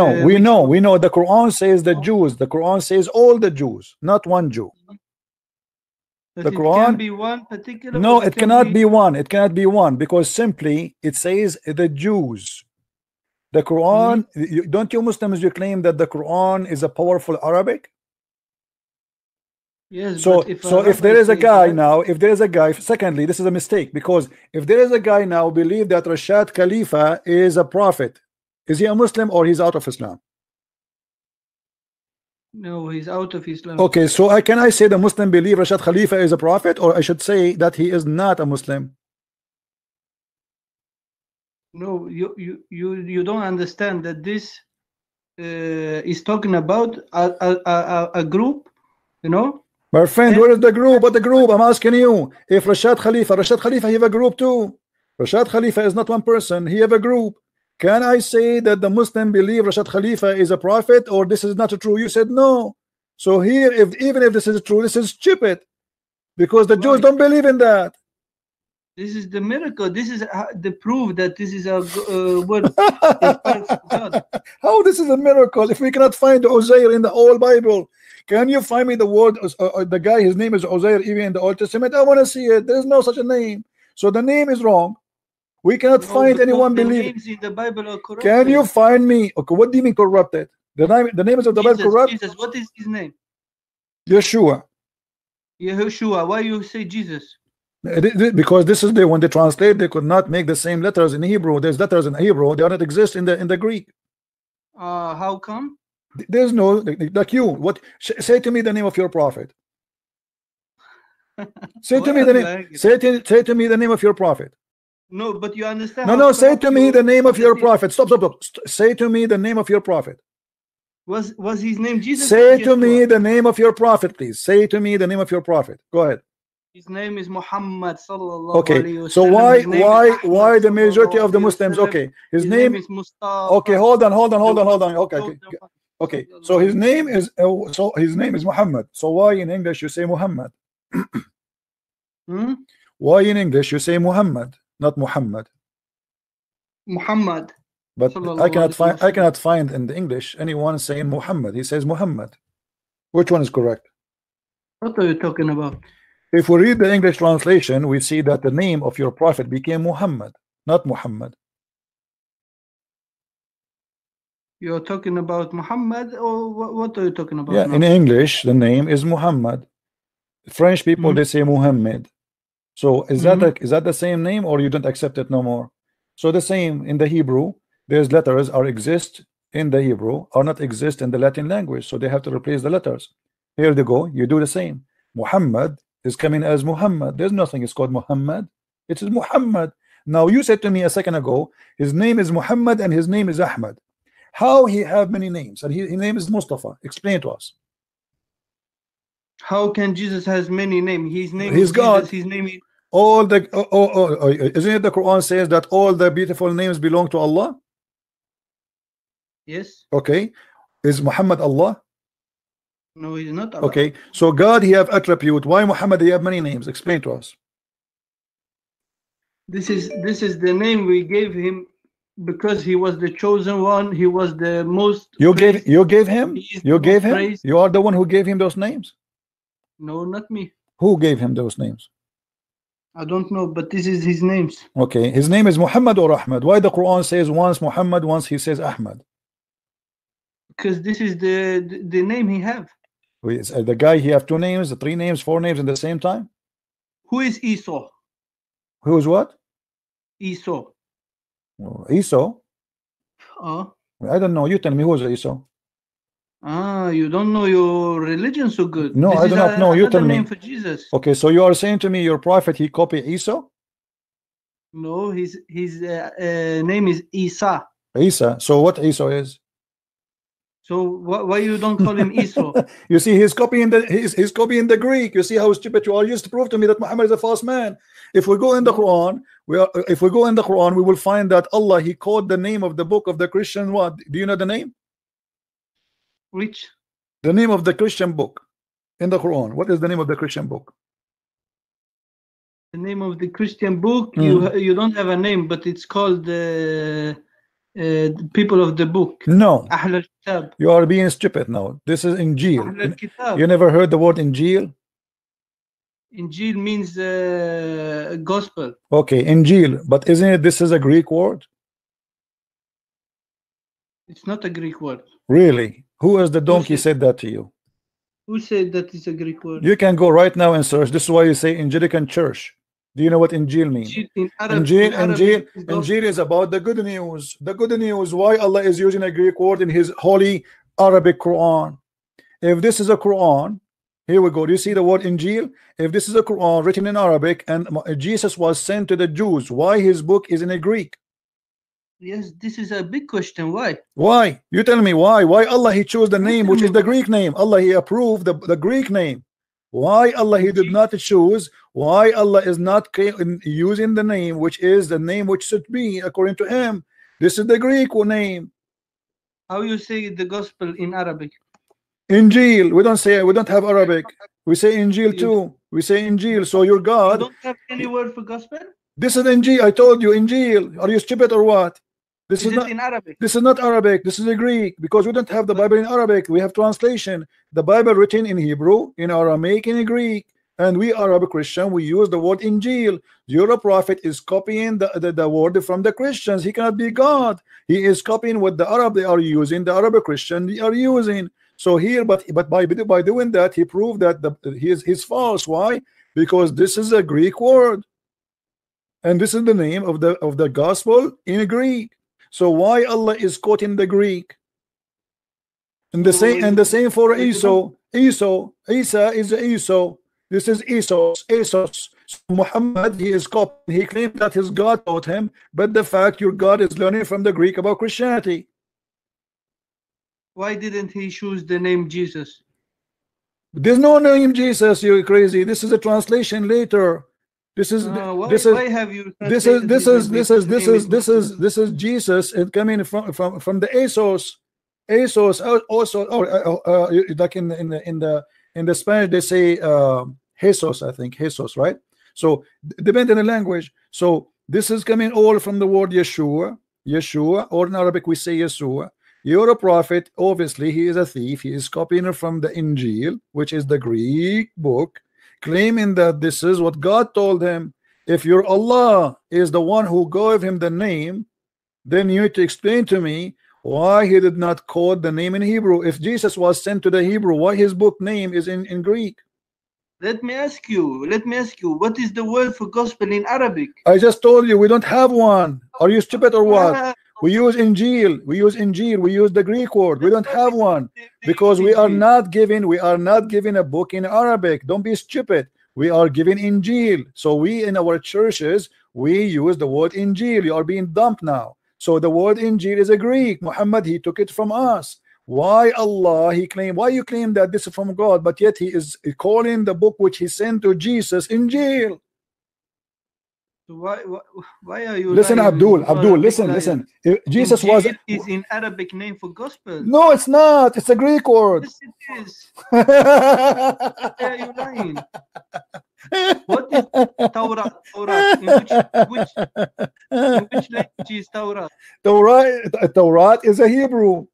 No, uh, we know. We know the Quran says the Jews. The Quran says all the Jews, not one Jew. But the Quran can be one particular. No, it, it cannot be... be one. It cannot be one because simply it says the Jews. The Quran. Mm. You, don't you Muslims you claim that the Quran is a powerful Arabic? Yes. So if so Arabic if there is a guy that... now, if there is a guy. Secondly, this is a mistake because if there is a guy now believe that Rashad Khalifa is a prophet, is he a Muslim or he's out of Islam? No, he's out of Islam. Okay, so I can I say the Muslim believe Rashad Khalifa is a prophet, or I should say that he is not a Muslim? No, you you you, you don't understand that this uh, is talking about a, a, a, a group, you know? My friend, and where is the group? What the group? I'm asking you. If Rashad Khalifa, Rashad Khalifa, he have a group too. Rashad Khalifa is not one person. He have a group. Can I say that the Muslim believe Rashad Khalifa is a prophet or this is not true? You said no. So here, if even if this is true, this is stupid because the right. Jews don't believe in that. This is the miracle. This is the proof that this is a uh, word. How this is a miracle? If we cannot find Uzair in the old Bible, can you find me the word? Uh, the guy, his name is Uzair, even in the Old Testament. I want to see it. There is no such a name. So the name is wrong. We cannot no, find anyone believing. Can you find me? Okay, what do you mean corrupted? The name, the names of the Bible corrupt. Jesus, what is his name? Yeshua. Yeshua. Why you say Jesus? Because this is the when they translate, they could not make the same letters in Hebrew. There's letters in Hebrew. They do not exist in the in the Greek. Uh, how come? There's no like you. What say to me the name of your prophet? Say to me the name. Like say to say to me the name of your prophet. No, but you understand. No, no. Say to me the name of your prophet. Stop, stop, stop. Say to me the name of your prophet. Was was his name Jesus? Say to me the name of your prophet, please. Say to me the name of your prophet. Go ahead. His name is Muhammad sallallahu okay. alayhi wa sallam. So why why why the majority of the Muslims? Okay, his, his name, name is Mustafa. Okay, hold on, hold on, hold on, hold on. Okay, okay. okay. So his name is uh, so his name is Muhammad. So why in English you say Muhammad? hmm? Why in English you say Muhammad? Not Muhammad. Muhammad. But I cannot find. I cannot find in the English anyone saying Muhammad. He says Muhammad. Which one is correct? What are you talking about? If we read the English translation, we see that the name of your prophet became Muhammad, not Muhammad. You're talking about Muhammad, or what are you talking about? Yeah, now? In English, the name is Muhammad. French people mm-hmm. they say Muhammad. So is mm-hmm. that a, is that the same name or you don't accept it no more? So the same in the Hebrew, there's letters are exist in the Hebrew or not exist in the Latin language, so they have to replace the letters. Here they go. You do the same. Muhammad is coming as Muhammad. There's nothing. It's called Muhammad. It is Muhammad. Now you said to me a second ago, his name is Muhammad and his name is Ahmad. How he have many names and he, his name is Mustafa? Explain to us. How can Jesus has many names? His name He's is God. Jesus, his name is all the oh, oh, oh, oh, isn't it the Quran says that all the beautiful names belong to Allah? Yes. Okay. Is Muhammad Allah? No, he's not Allah. Okay. So God he have attribute. Why Muhammad he have many names? Explain to us. This is this is the name we gave him because he was the chosen one. He was the most. You praised. gave you gave him. You gave him. Praised. You are the one who gave him those names. No, not me. Who gave him those names? I don't know, but this is his names. Okay, his name is Muhammad or Ahmad. Why the Quran says once Muhammad, once he says Ahmad? Because this is the the, the name he have. Who is uh, the guy? He have two names, three names, four names at the same time. Who is Esau? Who is what? Esau. Oh, Esau. Oh. I don't know. You tell me who is Esau. Ah, you don't know your religion so good. No, this I do not know. You tell me. Name for Jesus. Okay, so you are saying to me, your prophet he copied Isa? No, his his uh, uh, name is Isa. Isa. So what Isa is? So wh why you don't call him Isa? You see, he's copying the he's he's copying the Greek. You see how stupid you are. You used to prove to me that Muhammad is a false man. If we go in the Quran, we are, if we go in the Quran, we will find that Allah he called the name of the book of the Christian. What do you know the name? Which The name of the Christian book in the Quran. What is the name of the Christian book? The name of the Christian book, mm. you you don't have a name, but it's called the uh, uh, people of the book. No, Ahl al-Kitab. You are being stupid now. This is Injil. You never heard the word Injil? Injil means uh, gospel. Okay, Injil, but isn't it this is a Greek word? It's not a Greek word. Really? Who is the donkey who said, said that to you? Who said that is a Greek word? You can go right now and search. This is why you say Anglican Church. Do you know what Injil means? In Arab, Injil, in Arab, Injil, is Injil is about the good news. The good news. Why Allah is using a Greek word in His holy Arabic Quran? If this is a Quran, here we go. Do you see the word Injil? If this is a Quran written in Arabic and Jesus was sent to the Jews, why his book is in a Greek? Yes, this is a big question. Why? Why? You tell me why? Why Allah he chose the name which is the Greek name? Allah he approved the, the Greek name. Why Allah he did not choose? Why Allah is not using the name which is the name which should be according to him? This is the Greek name. How you say the gospel in Arabic? Injil. We don't say, we don't have Arabic. We say Injil too. We say Injil. So your God. You don't have any word for gospel? This is Injil. I told you Injil. Are you stupid or what? This is, is not in Arabic. This is not Arabic. This is a Greek because we don't have the Bible in Arabic. We have translation. The Bible written in Hebrew, in Aramaic, in Greek, and we Arab Christian. We use the word Injil. Your prophet is copying the, the the word from the Christians. He cannot be God. He is copying what the Arab they are using. The Arab Christian they are using. So here, but but by by doing that, he proved that the he is he's false. Why? Because this is a Greek word, and this is the name of the of the gospel in Greek. So why Allah is quoting the Greek? And the same and the same for Esau. Esau, Isa is Esau. This is Esau. Esau. So Muhammad, he is copying. He claimed that his God taught him, but the fact your God is learning from the Greek about Christianity. Why didn't he choose the name Jesus? There's no name Jesus, you crazy. This is a translation later. This is uh, why, this is why have you this is this is this is this is this is this is Jesus and coming from from from the Asos, Asos also or uh, uh, like in the, in the in the in the Spanish they say uh, Jesus, I think Jesus, right? So depending on the language. So this is coming all from the word Yeshua, Yeshua, or in Arabic we say Yeshua. You're a prophet, obviously he is a thief. He is copying from the Injil, which is the Greek book, claiming that this is what God told him. If your Allah is the one who gave him the name, then you need to explain to me why he did not quote the name in Hebrew. If Jesus was sent to the Hebrew, why his book name is in, in Greek? Let me ask you, let me ask you, what is the word for gospel in Arabic? I just told you, we don't have one. Are you stupid or what? We use Injil, we use Injil, we use the Greek word. We don't have one because we are not giving, we are not giving a book in Arabic. Don't be stupid. We are giving Injil. So we in our churches, we use the word Injil. You are being dumped now. So the word Injil is a Greek. Muhammad, he took it from us. Why Allah, he claimed, why you claim that this is from God, but yet he is calling the book which he sent to Jesus Injil. Why, why, why are you listen lying? Abdul Abdul listen lying. listen if Jesus Injil was is in Arabic name for gospel. No, it's not, it's a Greek word. Yes, it is. Why are you lying? What is Taurat? Taurat in which, which, in which language is Taurat? Taurat Taurat is a Hebrew.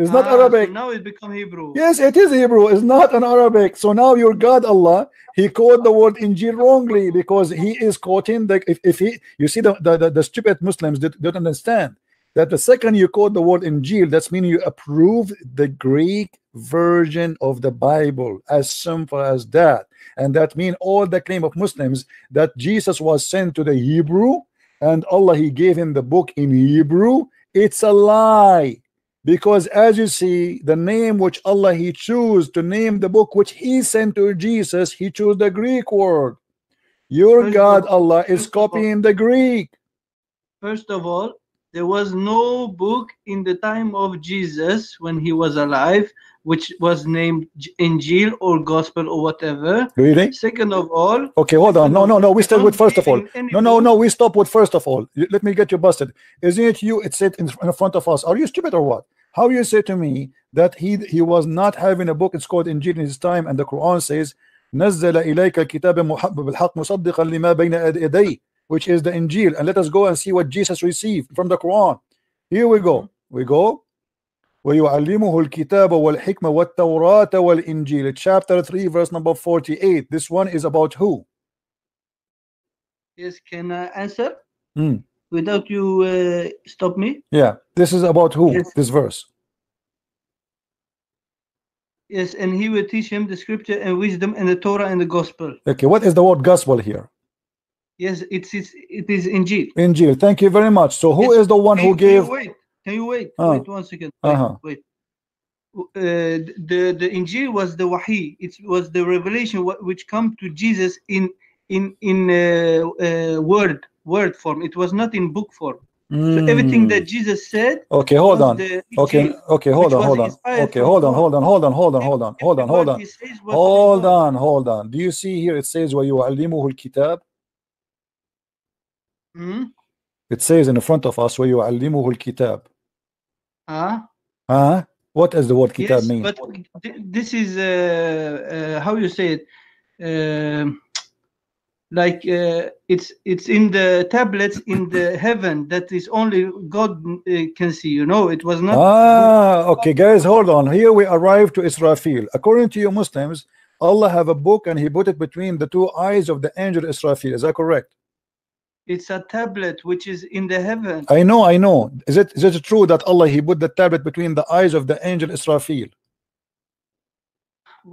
It's not ah, Arabic. So now it become Hebrew. Yes, it is Hebrew. It's not an Arabic. So now your God Allah, he quoted the word Injil wrongly because he is quoting the if, if he you see the the, the, the stupid Muslims did, don't understand that the second you quote the word Injil, that's meaning you approve the Greek version of the Bible, as simple as that. And that means all the claim of Muslims that Jesus was sent to the Hebrew and Allah he gave him the book in Hebrew. It's a lie. Because as you see, the name which Allah he chose to name the book which he sent to Jesus, he chose the Greek word. Your first God all, Allah is copying all, the Greek. First of all, there was no book in the time of Jesus when he was alive, which was named Injil or Gospel or whatever. Really? Second of all. Okay, hold on. No, no, no. We start with first of all. No, no, no. We stop with first of all. Let me get you busted. Isn't it you? It said in front of us. Are you stupid or what? How you say to me that he he was not having a book? It's called Injil in his time, and the Quran says, "Nazzala ilayka kitaban muhabban bil-haqq musaddiqan lima bayna yadayhi," which is the Injil. And let us go and see what Jesus received from the Quran. Here we go. We go. وَيُعَلِّمُهُ الْكِتَابَ وَالْحِكْمَ وَالتَّوْرَاةَ وَالْإِنْجِيلِ. Chapter three, verse number forty-eight. This one is about who? Yes, can I answer? Mm. Without you uh, stop me? Yeah, this is about who? Yes. This verse. Yes, and he will teach him the scripture and wisdom and the Torah and the gospel. Okay, what is the word gospel here? Yes, it is it is Injil. Injil, thank you very much. So who yes. is the one who gave... Wait. Can you wait? Oh. Wait one second. Wait. Uh-huh. wait. Uh, the the Injil was the Wahi. It was the revelation which come to Jesus in in in uh, uh, word word form. It was not in book form. Mm. So everything that Jesus said. Okay, hold on. Injil, okay, okay, hold on, hold on. Okay, hold on, hold on, hold on, hold on, hold on, hold on, hold on, hold on, hold on. Do you see here? It says وَيُعَلِّمُهُ الْكِتَابَ. Hmm. It says in the front of us وَيُعَلِّمُهُ الْكِتَابَ. Huh? Huh? What does the word kitab yes, mean? But th this is uh, uh, how you say it. Uh, like uh, it's it's in the tablets in the heaven that is only God uh, can see. You know, it was not. Ah, okay, guys, hold on. Here we arrive to Israfil. According to you Muslims, Allah have a book and He put it between the two eyes of the angel Israfil. Is that correct? It's a tablet which is in the heaven. I know, I know. Is it is it true that Allah He put the tablet between the eyes of the angel Israfil?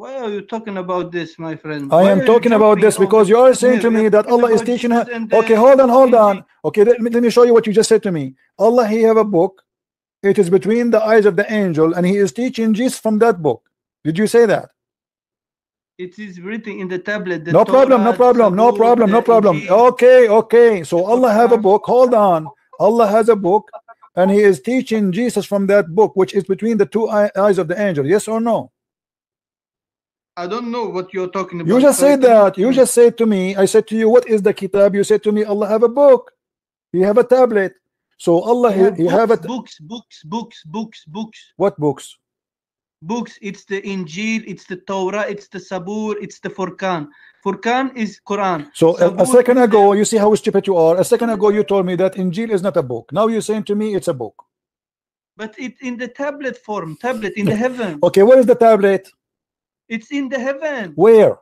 Why are you talking about this, my friend? I Why am talking about this because you are saying to me that Allah is teaching her. Okay, hold on, hold on. Okay, let me, let me show you what you just said to me. Allah He have a book. It is between the eyes of the angel, and He is teaching Jesus from that book. Did you say that? It is written in the tablet. The no problem, Torah, no problem, Sabur, no problem, no problem. Okay, okay. So Allah have a book. Hold on. Allah has a book, and He is teaching Jesus from that book, which is between the two eyes of the angel. Yes or no? I don't know what you're talking about. You just said that. You just said to me. I said to you, what is the kitab? You said to me, Allah have a book. He have a tablet. So Allah He, he books, have a books, books, books, books, books. What books? Books. It's the Injil, it's the Torah, it's the Sabur, it's the Furkan. Furkan is Quran. So Sabur, a second ago, you see how stupid you are. A second ago you told me that Injil is not a book. Now you're saying to me it's a book. But it's in the tablet form, tablet in the heaven. Okay, where is the tablet? It's in the heaven. Where?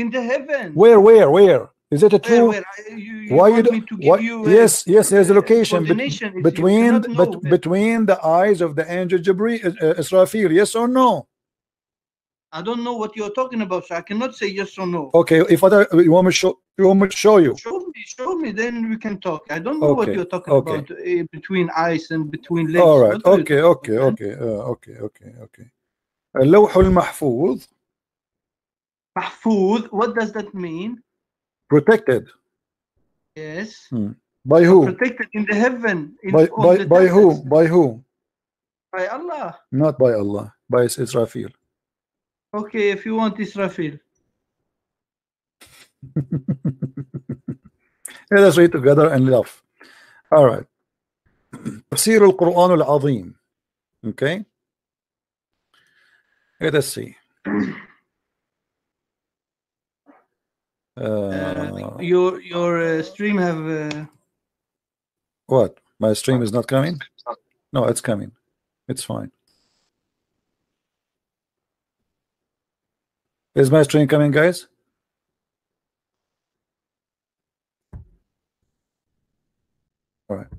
In the heaven. Where, where, where? Is it a true? Where, where? You, you Why you do, me to give you a, yes, yes. There's a location bet, between bet, between the eyes of the angel Jibreel, uh, Israfil. Yes or no? I don't know what you're talking about, so I cannot say yes or no. Okay, if I you want me to show you want me to show you. Show me, show me, then we can talk. I don't know okay. what you're talking okay. about uh, between eyes and between legs. All right. Okay, okay, okay, uh, okay, okay, okay. Lauh Mahfuz. Mahfuz. What does that mean? Protected. Yes. Hmm. By who? Protected in the heaven. In by by, the by who? By who? By Allah. Not by Allah. By Israfil. Okay, if you want Israfil. Let us read together and laugh. All right. Tafsir al-Quran al-Azim. Okay. Let us see. Uh, uh, your your uh, stream have uh... what? My stream is not coming? No, it's coming. It's fine. Is my stream coming, guys? All right.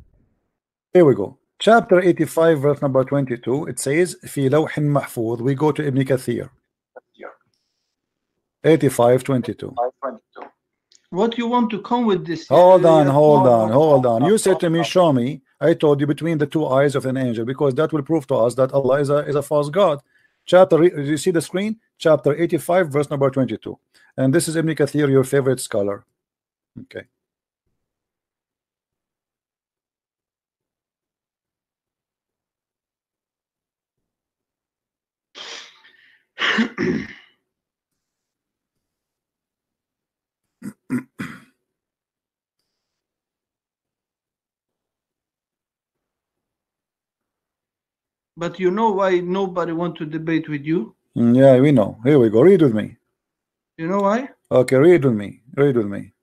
Here we go. Chapter eighty-five, verse number twenty-two. It says, "Fi lawhin mahfuz." We go to Ibn Kathir. eighty-five twenty-two. What you want to come with this? Hold on, hold on, hold on. You said to me, show me. I told you between the two eyes of an angel, because that will prove to us that Allah is a, is a false God. Chapter, you see the screen? Chapter eighty-five, verse number twenty-two. And this is Ibn Kathir, your favorite scholar. Okay. But you know why nobody wants to debate with you? Yeah, we know. Here we go. Read with me. You know why? Okay, read with me. Read with me.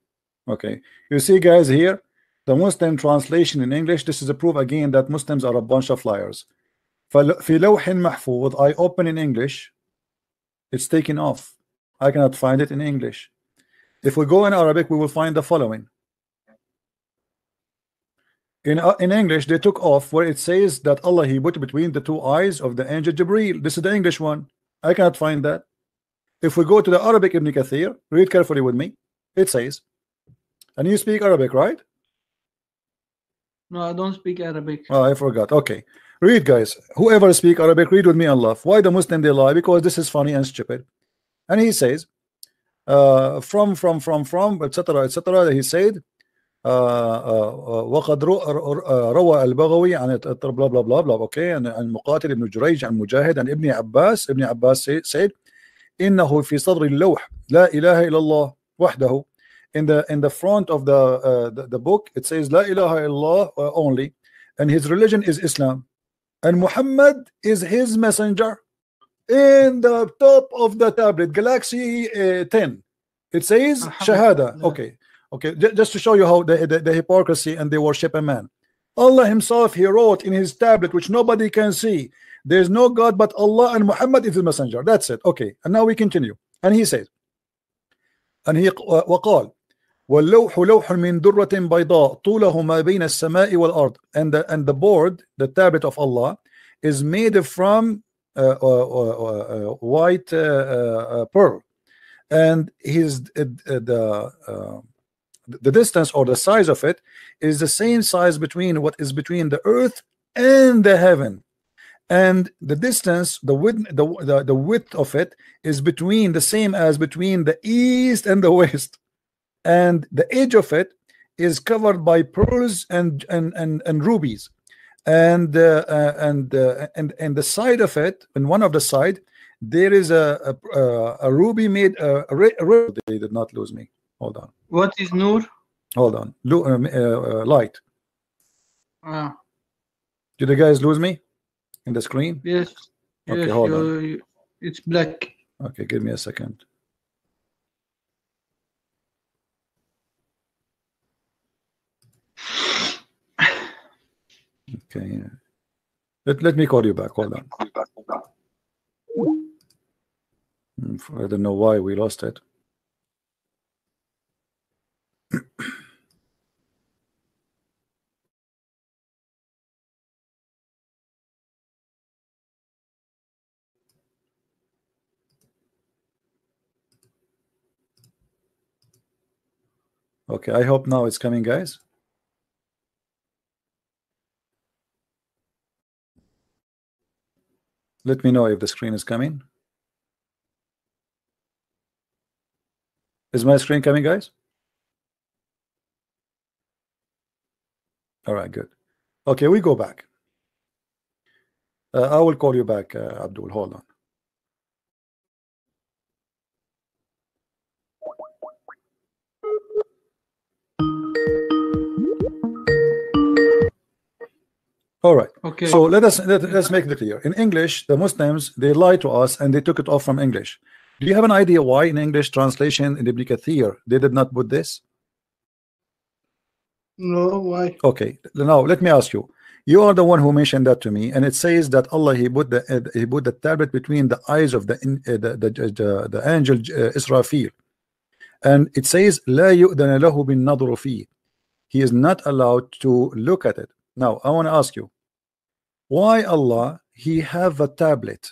Okay. You see, guys, here, the Muslim translation in English, this is a proof again that Muslims are a bunch of liars. في لوح محفوظ, I open in English, it's taken off. I cannot find it in English. If we go in Arabic, we will find the following. In, uh, in English, they took off where it says that Allah He put between the two eyes of the angel Jibreel. This is the English one. I cannot find that. If we go to the Arabic Ibn Kathir, read carefully with me. It says, and you speak Arabic, right? No, I don't speak Arabic. Oh, I forgot. Okay. Read, guys. Whoever speak Arabic, read with me and laugh. Why the Muslim they lie? Because this is funny and stupid. And he says, uh, from, from, from, from, et cetera, et cetera. He said, وقد روى البغوي عن blah blah blah blah. Okay, and المقاتل ابن جريج عن مجاهد عن ابن عباس ابن عباس said, إنه في صدر اللوح لا إله إلا الله وحده. In the in the front of the uh, the, the book, it says لا إله إلا الله uh, only, and his religion is Islam. And Muhammad is his messenger. In the top of the tablet, Galaxy uh, ten, it says Shahada. Okay, okay. J just to show you how the, the, the hypocrisy and they worship a man. Allah Himself, He wrote in His tablet, which nobody can see. There is no God but Allah, and Muhammad is the messenger. That's it. Okay, and now we continue. And he says, and he uh, وقال واللوح لوح من درة بيضاء طوله ما بين السماء والأرض. And the and the board, the tablet of Allah, is made from Uh, uh, uh, uh, white uh, uh, pearl, and his uh, the uh, the distance or the size of it is the same size between what is between the earth and the heaven, and the distance, the width, the the, the width of it is between the same as between the east and the west, and the edge of it is covered by pearls and and and, and rubies. And uh, uh, and uh, and and the side of it, in one of the side, there is a a, a ruby made. Uh, a red, a red. They did not lose me. Hold on. What is nur? Hold on. Lu um, uh, uh, light. Ah. Did the guys lose me in the screen? Yes. Okay. Yes, hold on. You, it's black. Okay. Give me a second. Okay, let, let me call you back. Hold on. I don't know why we lost it. Okay, I hope now it's coming, guys. Let me know if the screen is coming. Is my screen coming, guys? All right, good. Okay, we go back. Uh, I will call you back, uh, Abdul. Hold on. All right. Okay. So let us let, let's make it clear. In English, the Muslims they lie to us and they took it off from English. Do you have an idea why in English translation in Ibn Kathir they did not put this? No, why? Okay. Now let me ask you. You are the one who mentioned that to me, and it says that Allah He put the uh, He put the tablet between the eyes of the uh, the, the, the the angel uh, Israfil, and it says لا يؤذن له بالنظر فيه. He is not allowed to look at it. Now I want to ask you, why Allah He have a tablet?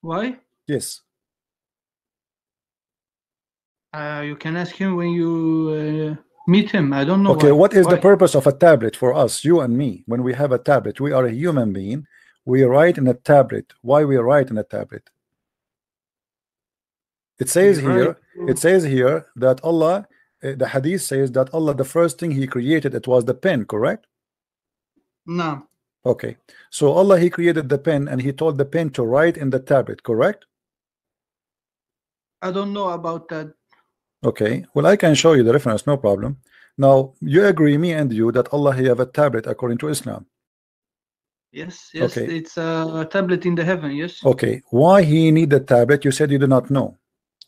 Why? Yes. Uh, you can ask him when you uh, meet him. I don't know. Okay, why. What is why? The purpose of a tablet for us, you and me? When we have a tablet, we are a human being. We write in a tablet. Why we write in a tablet? It says right. here. It says here that Allah. The hadith says that Allah, the first thing He created, it was the pen, correct? No. Okay. So Allah, He created the pen, and He told the pen to write in the tablet, correct? I don't know about that. Okay. Well, I can show you the reference, no problem. Now you agree, me and you, that Allah have a tablet according to Islam? Yes, yes, okay. It's a tablet in the heaven, yes. Okay, why he need the tablet? You said you do not know.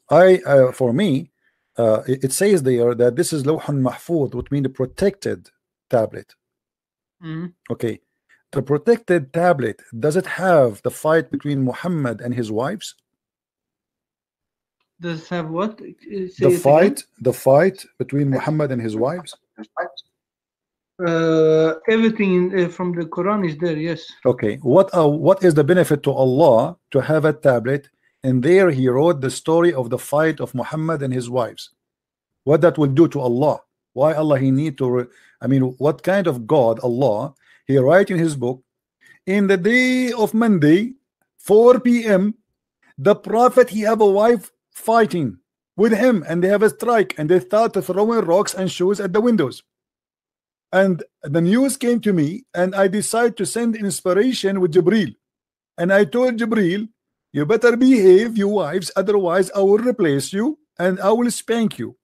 I, uh, for me, uh, it, it says there that this is Lauh Mahfuz, which means the protected tablet. Mm-hmm. Okay, the protected tablet, does it have the fight between Muhammad and his wives? Does it have what? Say the fight, again? The fight between Muhammad and his wives. Uh, everything from the Quran is there, yes. Okay, what uh, what is the benefit to Allah to have a tablet, and there he wrote the story of the fight of Muhammad and his wives? What that will do to Allah? Why Allah he need to, I mean, what kind of God Allah, he write in his book, in the day of Monday, four P M, the Prophet he have a wife fighting with him, and they have a strike, and they start throwing rocks and shoes at the windows. And the news came to me, and I decided to send inspiration with Jibreel, and I told Jibreel, you better behave, you wives, otherwise I will replace you and I will spank you,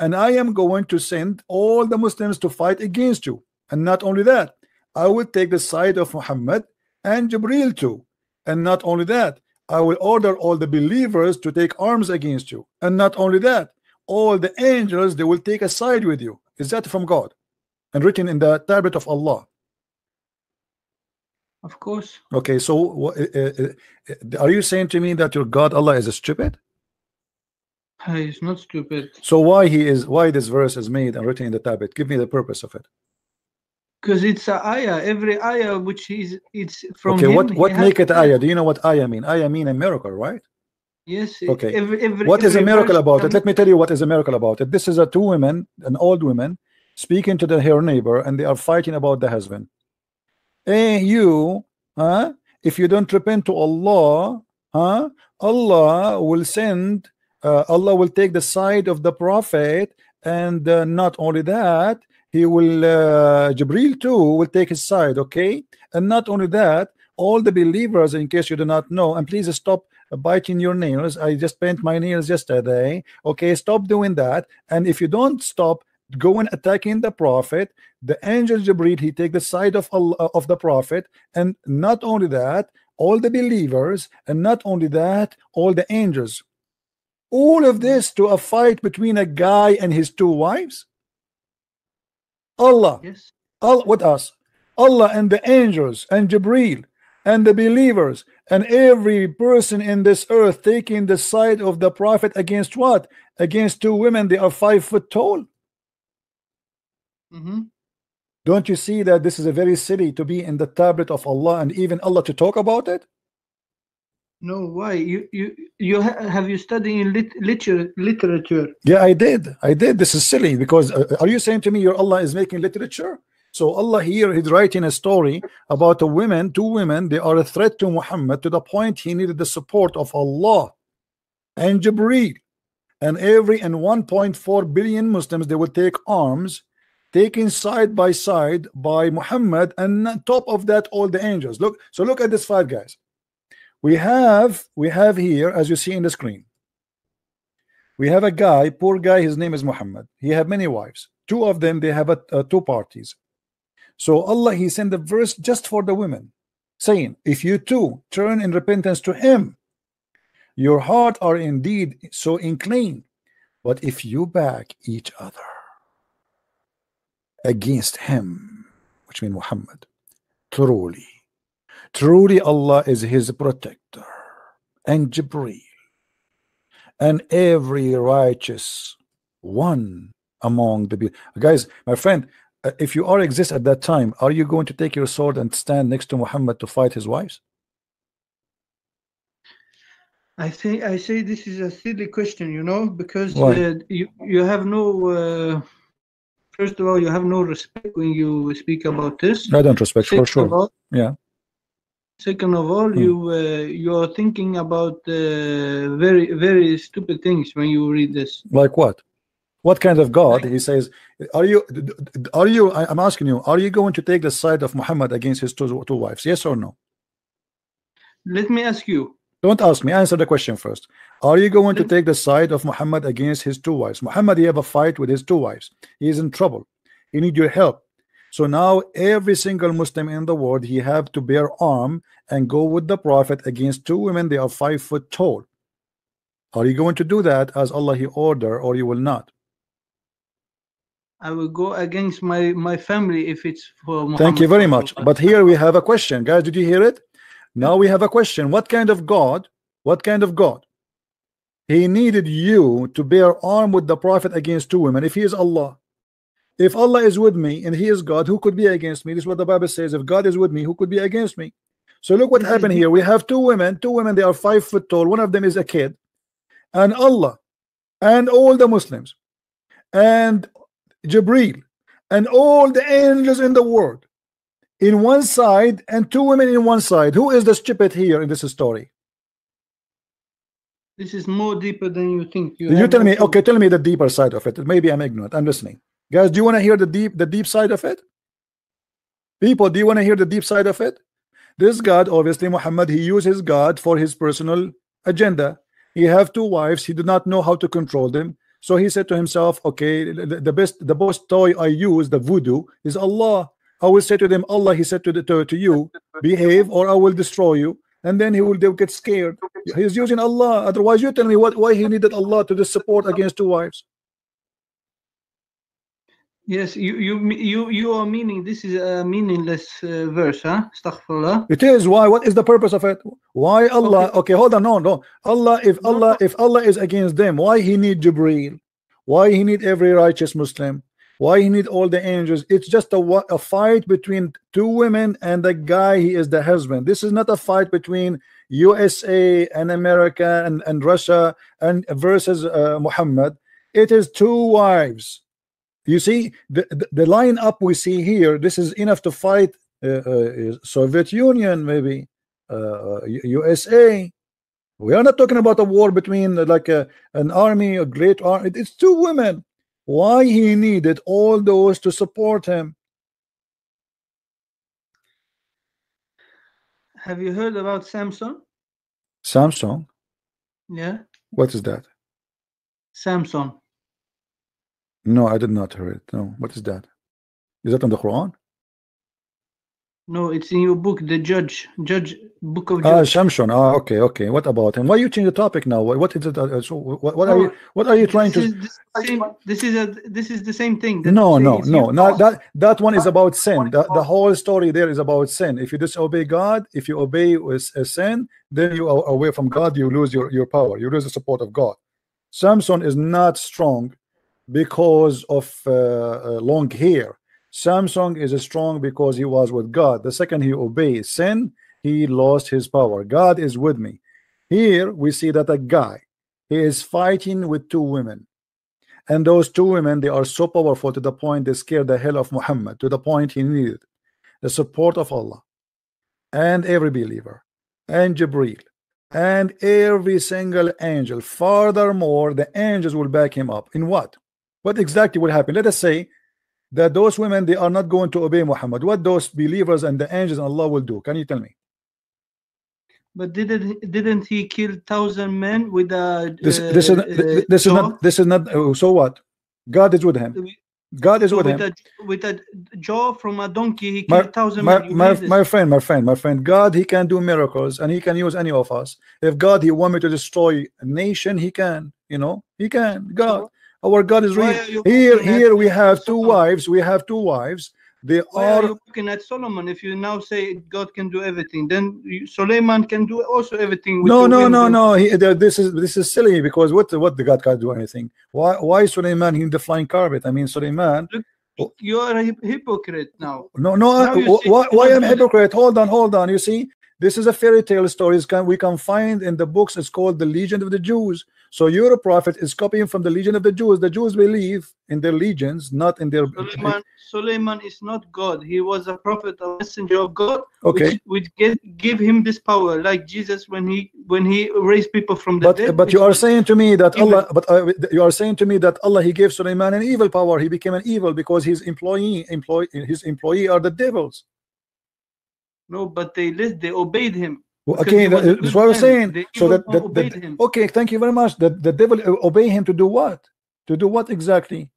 and I am going to send all the Muslims to fight against you. And not only that, I will take the side of Muhammad and Jibreel too. And not only that, I will order all the believers to take arms against you. And not only that, all the angels, they will take a side with you. Is that from God and written in the tablet of Allah? Of course. Okay, so uh, uh, are you saying to me that your God Allah is stupid? He's not stupid. So why he is, why this verse is made and written in the tablet? Give me the purpose of it. Because it's a ayah. Every ayah which is, it's from okay, him. What what make it ayah? Do you know what ayah mean? Ayah mean a miracle, right? Yes. Okay. Every, every, what every is a miracle about it? Let me tell you what is a miracle about it. This is a two women, an old woman, speaking to the, her neighbor, and they are fighting about the husband. Hey, you, huh? If you don't repent to Allah, huh? Allah will send. Uh, Allah will take the side of the Prophet, and uh, not only that, he will uh, Jibreel too will take his side. Okay, and not only that, all the believers, in case you do not know, and please stop biting your nails. I just bent my nails yesterday. Okay, stop doing that. And if you don't stop going attacking the Prophet, the angel Jibreel he take the side of Allah, of the Prophet, and not only that, all the believers, and not only that, all the angels. All of this to a fight between a guy and his two wives? Allah, yes. Allah, what else? Allah and the angels and Jibreel and the believers and every person in this earth taking the side of the Prophet against what? Against two women, they are five foot tall. Mm-hmm. Don't you see that this is a very silly to be in the tablet of Allah and even Allah to talk about it? No, why? You you you ha have you studied in lit literature literature? Yeah, I did. I did. This is silly because uh, are you saying to me your Allah is making literature? So Allah here is writing a story about a woman, two women. They are a threat to Muhammad to the point he needed the support of Allah and Jibreel, and every and one point four billion Muslims they will take arms, taken side by side by Muhammad, and on top of that all the angels. Look, so look at these five guys. We have we have here, as you see in the screen, we have a guy, poor guy, his name is Muhammad. He have many wives. Two of them they have a, a, two parties. So Allah he sent the verse just for the women, saying, if you two turn in repentance to him, your heart are indeed so inclined, but if you back each other against him, which means Muhammad, truly Truly Allah is his protector and Jibreel and every righteous one among the guys. My friend, if you are exist at that time, are you going to take your sword and stand next to Muhammad to fight his wives? I think I say this is a silly question, you know, because the, you, you have no uh, first of all, you have no respect when you speak about this. I don't respect for sure. Yeah. Second of all, hmm. you uh, you are thinking about uh, very very stupid things when you read this. Like what? What kind of God? Like, he says, are you are you? I'm asking you, are you going to take the side of Muhammad against his two two wives? Yes or no? Let me ask you. Don't ask me, answer the question first. Are you going to take the side of Muhammad against his two wives? Muhammad, he have a fight with his two wives. He is in trouble. He need your help. So now every single Muslim in the world, he have to bear arm and go with the Prophet against two women. They are five foot tall. Are you going to do that as Allah he order, or you will not? I will go against my my family if it's for Muhammad. Thank you very much. But here we have a question, guys. Did you hear it? Now we have a question. What kind of God? What kind of God? He needed you to bear arm with the Prophet against two women. If he is Allah, if Allah is with me and he is God, who could be against me? This is what the Bible says. If God is with me, who could be against me? So look what happened here. We have two women. Two women. They are five foot tall. One of them is a kid, and Allah, and all the Muslims, and Jibreel, and all the angels in the world. In one side, and two women in one side. Who is the stupid here in this story? This is more deeper than you think. You, you tell me. Okay, tell me the deeper side of it. Maybe I'm ignorant. I'm listening, guys. Do you want to hear the deep, the deep side of it? People, do you want to hear the deep side of it? This God, obviously, Muhammad, he used his God for his personal agenda. He have two wives. He did not know how to control them. So he said to himself, okay, the best, the best toy I use, the voodoo, is Allah. I will say to them, Allah, he said to, the, to, to you, behave or I will destroy you. And then he will they will get scared. He's using Allah. Otherwise, you tell me what why he needed Allah to this support against two wives. Yes, you you you you are meaning this is a meaningless uh, verse, huh? Astaghfirullah. It is. Why? What is the purpose of it? Why Allah? Okay, okay hold on, no, no. Allah, if Allah, if Allah is against them, why he need Jibreel? Why he need every righteous Muslim? Why he need all the angels? It's just a, a fight between two women and the guy he is the husband. This is not a fight between U S A and America and, and Russia and versus uh, Muhammad. It is two wives. You see, the, the, the line up we see here, this is enough to fight uh, uh, Soviet Union, maybe uh, U S A. We are not talking about a war between like a, an army, a great army. It's two women. Why he needed all those to support him? Have you heard about Samson? Samson? Yeah. What is that? Samson. No, I did not hear it. No, what is that? Is that on the Quran? No, it's in your book, the Judge, Judge Book of Judge. Ah, Samson. Ah, okay, okay. What about him? Why you change the topic now? What is it? Uh, so, what, what are you? What are you trying this to? Is the same, this is a. This is the same thing. No, no, no. Not that that one is about sin. The, the whole story there is about sin. If you disobey God, if you obey with a sin, then you are away from God. You lose your your power. You lose the support of God. Samson is not strong because of uh, uh, long hair. Samson is strong because he was with God. The second he obeys sin, he lost his power. God is with me. Here we see that a guy, he is fighting with two women, and those two women, they are so powerful to the point they scared the hell of Muhammad, to the point he needed the support of Allah and every believer and Jibreel and every single angel. Furthermore, the angels will back him up. In what? What exactly will happen? Let us say that those women, they are not going to obey Muhammad. What those believers and the angels and Allah will do? Can you tell me? But didn't didn't he kill thousand men with a? This uh, this is not, this uh, is not this is not. Oh, so what? God is with him. God is so with, with him. A, with a jaw from a donkey, he killed my, thousand my, men. My, my friend, my friend, my friend. God, he can do miracles, and he can use any of us. If God, he want me to destroy a nation, he can. You know, he can. God. So, our God is real. Here, here we have two wives. We have two wives. They are looking at Solomon. If you now say God can do everything, then Suleiman can do also everything. No, no, no, no. This is this is silly, because what what the God can't do anything. Why why Suleiman in the flying carpet? I mean, Suleiman. You are a hypocrite now. No, no. Why am I hypocrite? Hold on, hold on. You see, this is a fairy tale story. We can find in the books. It's called the Legion of the Jews. So your prophet is copying from the legion of the Jews. The Jews believe in their legions, not in their. Suleiman, Suleiman is not God. He was a prophet, a messenger of God. Okay. Which, which give him this power, like Jesus when he when he raised people from the but, dead. But you are saying to me that evil. Allah. But uh, you are saying to me that Allah he gave Suleiman an evil power. He became an evil because his employee employee his employee are the devils. No, but they they obeyed him. Well, okay, that, that's what I was saying. So that, that, that okay, thank you very much. That the devil obey him to do what? To do what exactly?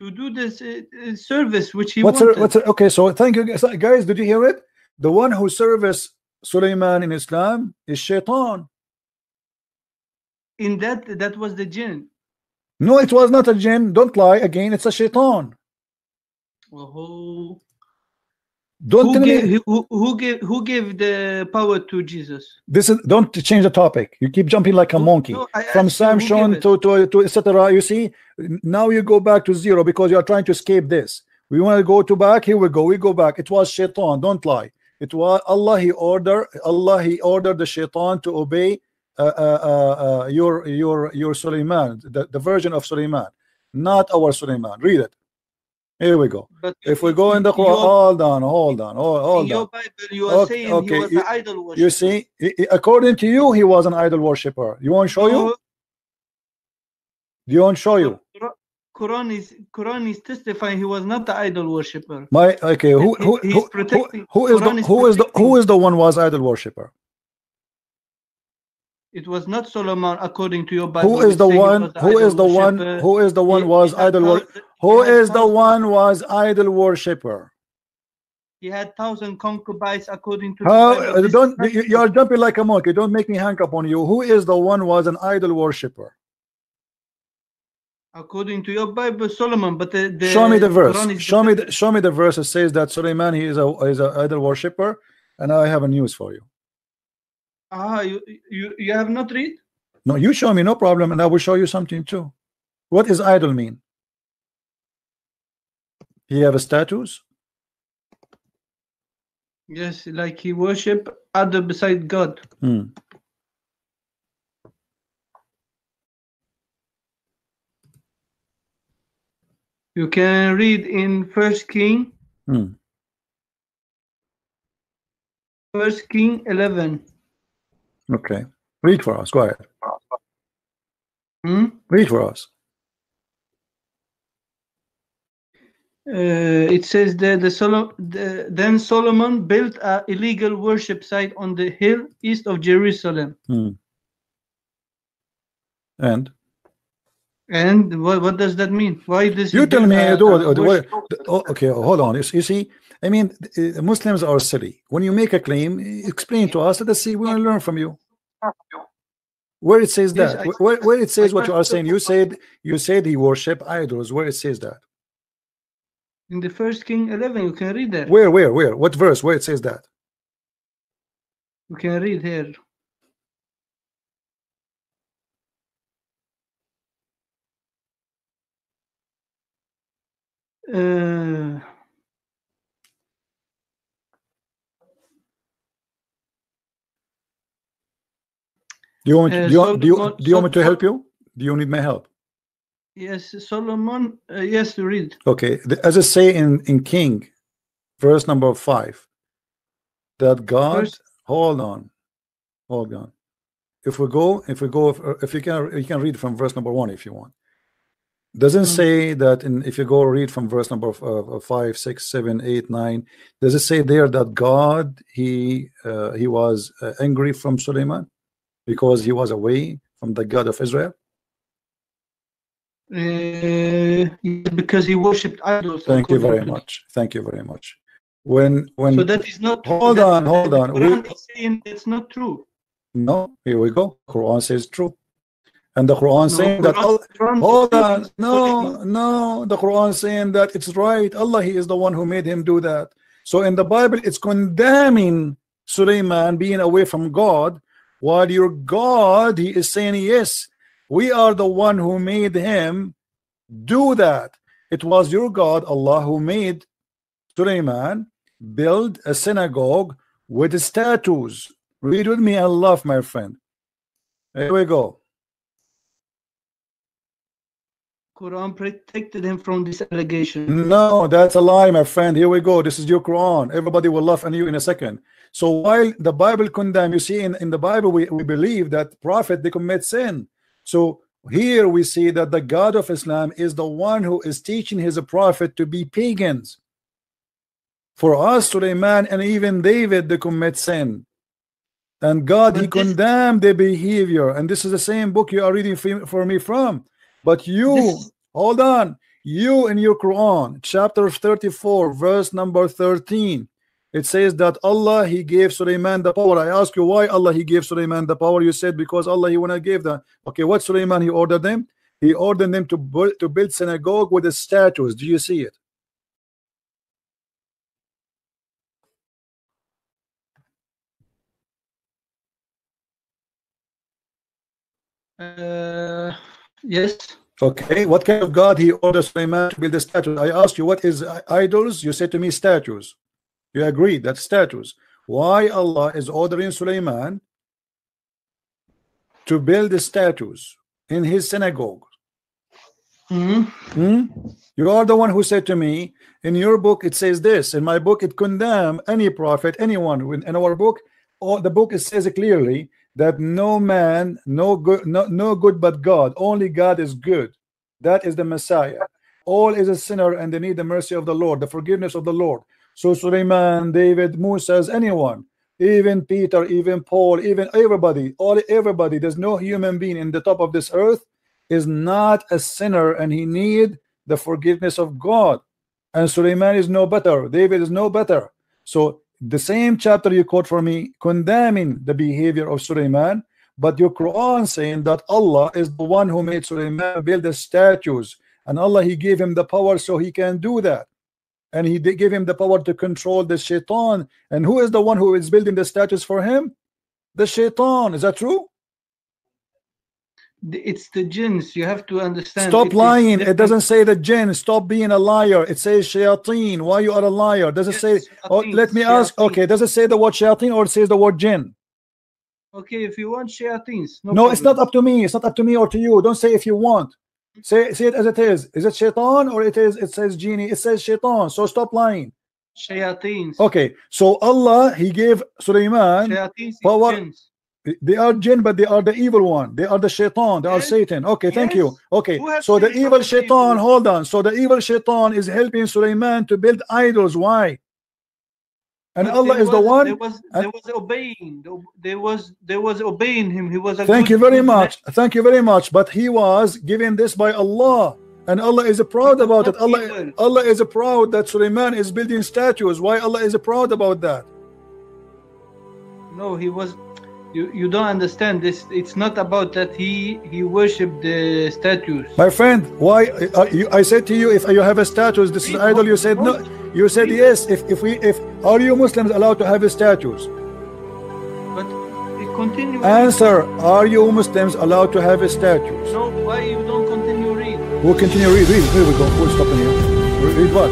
To do this uh, service which he what's wanted. Her, what's her, okay, so thank you guys. Did you hear it? The one who serves Suleiman in Islam is Shaitan. In that, that was the jinn. No, it was not a jinn. Don't lie again. It's a Shaitan. Oh. Don't who gave, me, who, who gave who gave the power to Jesus? This is don't change the topic. You keep jumping like a who, monkey no, I, from I, Samson to to, to et cetera. You see, now you go back to zero because you are trying to escape this. We want to go to back. Here we go. We go back. It was Shaitan. Don't lie. It was Allah. He ordered Allah. He ordered the Shaitan to obey uh, uh, uh, your your your Suleiman, the the version of Suleiman, not our Suleiman. Read it. Here we go. But if we go in the Quran, all done, all done, all done. Your Bible, you are okay, saying okay. He was you, an idol worshiper. You see, according to you, he was an idol worshiper. You want to show no. you? You want to show you? Quran is Quran is testifying he was not the idol worshiper. My okay, who who who, who, protecting. who, who is Quran the who is, is the who is the one who was idol worshiper? It was not Solomon according to your Bible. Who is the one? Who is the one? Who is the one was idol worshiper? Who is the one was idol worshipper? He had thousand concubines according to. How, don't you, you are jumping like a monkey? Don't make me hang up on you. Who is the one was an idol worshipper? According to your Bible, Solomon. But the, the show me the verse. Show me the, show me the verse that says that Suleiman he is a is an idol worshipper, and I have a news for you. Ah, you you you have not read? No, you show me, no problem, and I will show you something too. What does idol mean? He have a status? Yes, like he worship other beside God. Hmm. You can read in First King. Hmm. First King eleven. Okay, read for us. Go ahead. Hmm? Read for us. Uh, it says that the, Sol the then Solomon built an illegal worship site on the hill east of Jerusalem. Hmm. And and what what does that mean? Why this? You tell me. A, do, a do, do, oh, okay, hold on. You, you see, I mean, uh, Muslims are silly. When you make a claim, explain to us. Let's see. We want to learn from you. Where it says that? Yes, I, where where it says I, what you are saying? You said you said he worship idols. Where it says that? In the First King eleven, you can read that. Where, where, where? What verse? Where it says that? You can read here. Uh, do you want? Uh, do you, Solomon, do you, do you want me to help you? Do you need my help? Yes, Solomon. Uh, yes, read. Okay, the, as I say in in King, verse number five, that God. First, hold on, hold on. If we go, if we go, if, if you can, you can read from verse number one if you want. Doesn't mm-hmm. say that in. If you go read from verse number uh, five, six, seven, eight, nine. Does it say there that God he uh, he was uh, angry from Suleiman because he was away from the God of Israel? Uh, because he worshipped idols. Thank you very much. Thank you very much. When when so that is not hold true. on, hold on. Quran we, is saying it's not true. No, here we go. Quran says true, and the Quran no, saying Quran, that. All, Quran hold on, no, no. The Quran saying that it's right. Allah, He is the one who made him do that. So in the Bible, it's condemning Suleiman being away from God, while your God, He is saying yes. We are the one who made him do that. It was your God, Allah, who made Suleiman build a synagogue with statues. Read with me and laugh, my friend. Here we go. Quran protected him from this allegation. No, that's a lie, my friend. Here we go. This is your Quran. Everybody will laugh at you in a second. So while the Bible condemns, you see, in, in the Bible, we, we believe that prophet, they commit sin. So here we see that the God of Islam is the one who is teaching his prophet to be pagans. For us, Suleiman and even David, they commit sin. And God, but he condemned their behavior. And this is the same book you are reading for me from. But you, hold on, you in your Quran, chapter thirty-four, verse number thirteen, it says that Allah, he gave Suleiman the power. I ask you why Allah, he gave Suleiman the power. You said because Allah, he wanna give that. Okay, what Suleiman, he ordered them? He ordered them to build, to build synagogue with the statues. Do you see it? Uh, yes. Okay, what kind of God he ordered Suleiman to build the statues? I asked you what is idols? You said to me statues. You agreed that statues. Why Allah is ordering Suleiman to build the statues in his synagogue? Mm-hmm. Hmm? You are the one who said to me in your book it says this. In my book it condemns any prophet, anyone. In our book, or the book it says it clearly that no man, no good, no, no good but God. Only God is good. That is the Messiah. All is a sinner and they need the mercy of the Lord, the forgiveness of the Lord. So Suleiman, David, Musa, anyone, even Peter, even Paul, even everybody, all everybody, there's no human being in the top of this earth is not a sinner and he need the forgiveness of God. And Suleiman is no better. David is no better. So the same chapter you quote for me condemning the behavior of Suleiman, but your Quran saying that Allah is the one who made Suleiman build the statues, and Allah he gave him the power so he can do that, and he did give him the power to control the Shaitan. And who is the one who is building the statues for him? The Shaitan. Is that true? It's the jinns. You have to understand. Stop it lying. It doesn't say the jinn. Stop being a liar. It says Shayatin. Why you are a liar? Does it say? Oh, let me shayatin. ask. Okay, does it say the word Shayatin or it says the word jinn? Okay, if you want Shayatins. No, no it's not up to me. It's not up to me or to you. Don't say if you want. Say say it as it is. Is it Shaitan or it is? It says genie. It says Shaitan. So stop lying. Shayatins. Okay, so Allah he gave Suleiman power. Jinns. They are jinn, but they are the evil one. They are the Shaitan. They yes. are Satan. Okay, yes. thank you. Okay, so the evil Shaitan, people? hold on. So the evil Shaitan is helping Suleiman to build idols. Why? And but Allah is was, the one. There was, there was obeying. There was, there was obeying him. He was. A thank you very much. Man. Thank you very much. But he was given this by Allah, and Allah is proud about it. Allah, evil. Allah is proud that Suleiman is building statues. Why Allah is proud about that? No, he was. You, you don't understand this. It's not about that he he worshipped the statues. My friend, why uh, you, I said to you, if you have a status, this is an idol. You said no. You said yes. If if we if are you Muslims allowed to have a status? But it continues. Answer: are you Muslims allowed to have a status? No. Why you don't continue read? We'll continue read. Read. Here we go. We'll stop in here. Read what?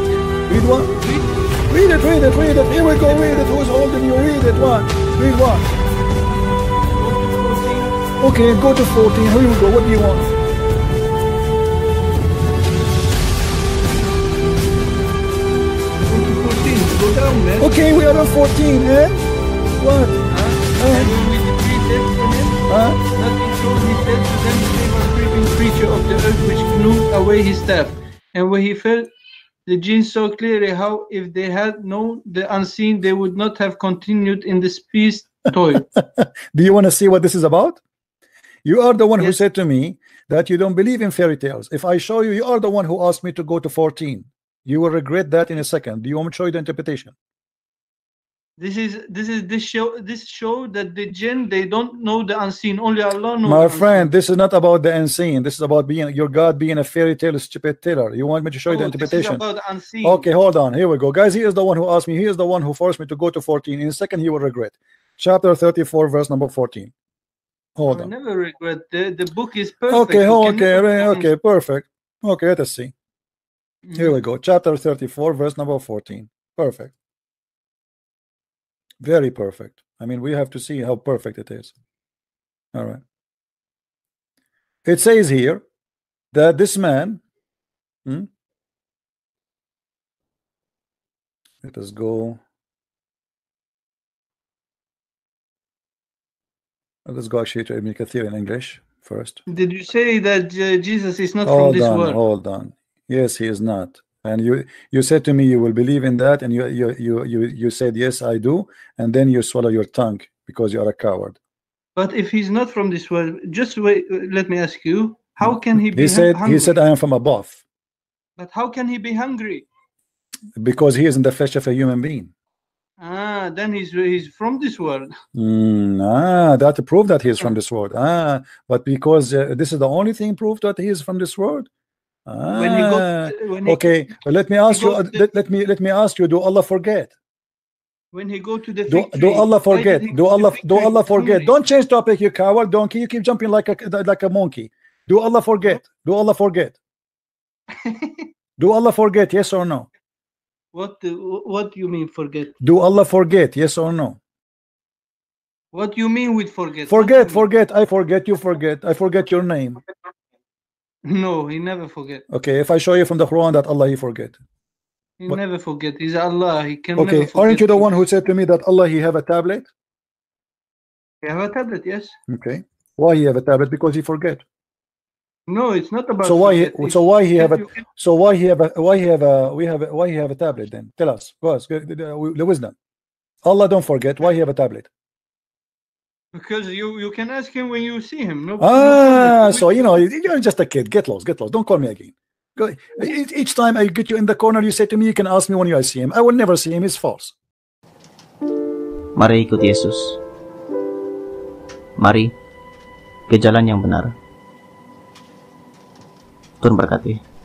Read what? Read. Read it. Read it. Read it. Here we go. Read it. Who's holding you? Read it. What? Read what? Okay, go to fourteen. Here you go. What do you want? fourteen. Go down, man. Okay, we are on fourteen, eh? What? Huh? Eh? And when we defeated them, huh? nothing showed his death to them, became a creeping creature of the earth which glued away his staff. And when he fell, the jinn saw clearly how, if they had known the unseen, they would not have continued in this peace toy. Do you want to see what this is about? You are the one yes. who said to me that you don't believe in fairy tales. If I show you, you are the one who asked me to go to fourteen. You will regret that in a second. Do you want me to show you the interpretation? This is this is this show this show that the jinn they don't know the unseen. Only Allah knows. My friend, this is not about the unseen. This is about being your God being a fairy tale stupid tailor. You want me to show no, you the interpretation? This is about unseen. Okay, hold on. Here we go, guys. He is the one who asked me. He is the one who forced me to go to fourteen. In a second, he will regret. Chapter thirty-four, verse number fourteen. Hold I on. Never regret the, the book is perfect. Okay, oh, okay, okay, perfect. Okay, let us see. Mm-hmm. Here we go. Chapter thirty-four, verse number fourteen. Perfect. Very perfect. I mean, we have to see how perfect it is. All right. It says here that this man. Hmm, let us go. Let's go actually to Ibn Kathir in English first. Did you say that uh, Jesus is not hold from this on, world? Hold on. Yes, he is not. And you you said to me you will believe in that, and you you you you you said yes, I do, and then you swallow your tongue. because you are a coward. But if he's not from this world, just wait, let me ask you, how can he be he said hungry? He said, I am from above. But how can he be hungry? Because he is in the flesh of a human being. Ah, then he's he's from this world. Mm, ah, that proved that he is from this world. Ah, but because uh, this is the only thing proved that he is from this world. Ah, when he got, when he, okay. Let me ask you. Uh, the, let, let me let me ask you. Do Allah forget? When he go to the do, do Allah forget? Do Allah do Allah forget? Don't change topic, you coward donkey. You keep jumping like a like a monkey. Do Allah forget? Do Allah forget? Do Allah forget? Yes or no? What what do you mean forget? Do Allah forget? Yes or no? What do you mean with forget? Forget, forget. I forget. You forget. I forget your name. No, he never forget. Okay, if I show you from the Quran that Allah he forget. He but, never forget. He's Allah. He can. Okay, never aren't you the one who said to me that Allah he have a tablet? He have a tablet. Yes. Okay. Why he have a tablet? Because he forget. No, it's not about. So why? He, so why he have a? So why he have a? Why he have a? We have a, why he have a tablet? Then tell us. Go ask the wisdom. Allah don't forget. Why he have a tablet? Because you you can ask him when you see him. No. Ah, no, so you know you're just a kid. Get lost. Get lost. Don't call me again. Go. Each time I get you in the corner, you say to me, "You can ask me when you see him." I will never see him. It's false. Mari ikut Yesus. Mari ke jalan yang benar. Tuhan berkati.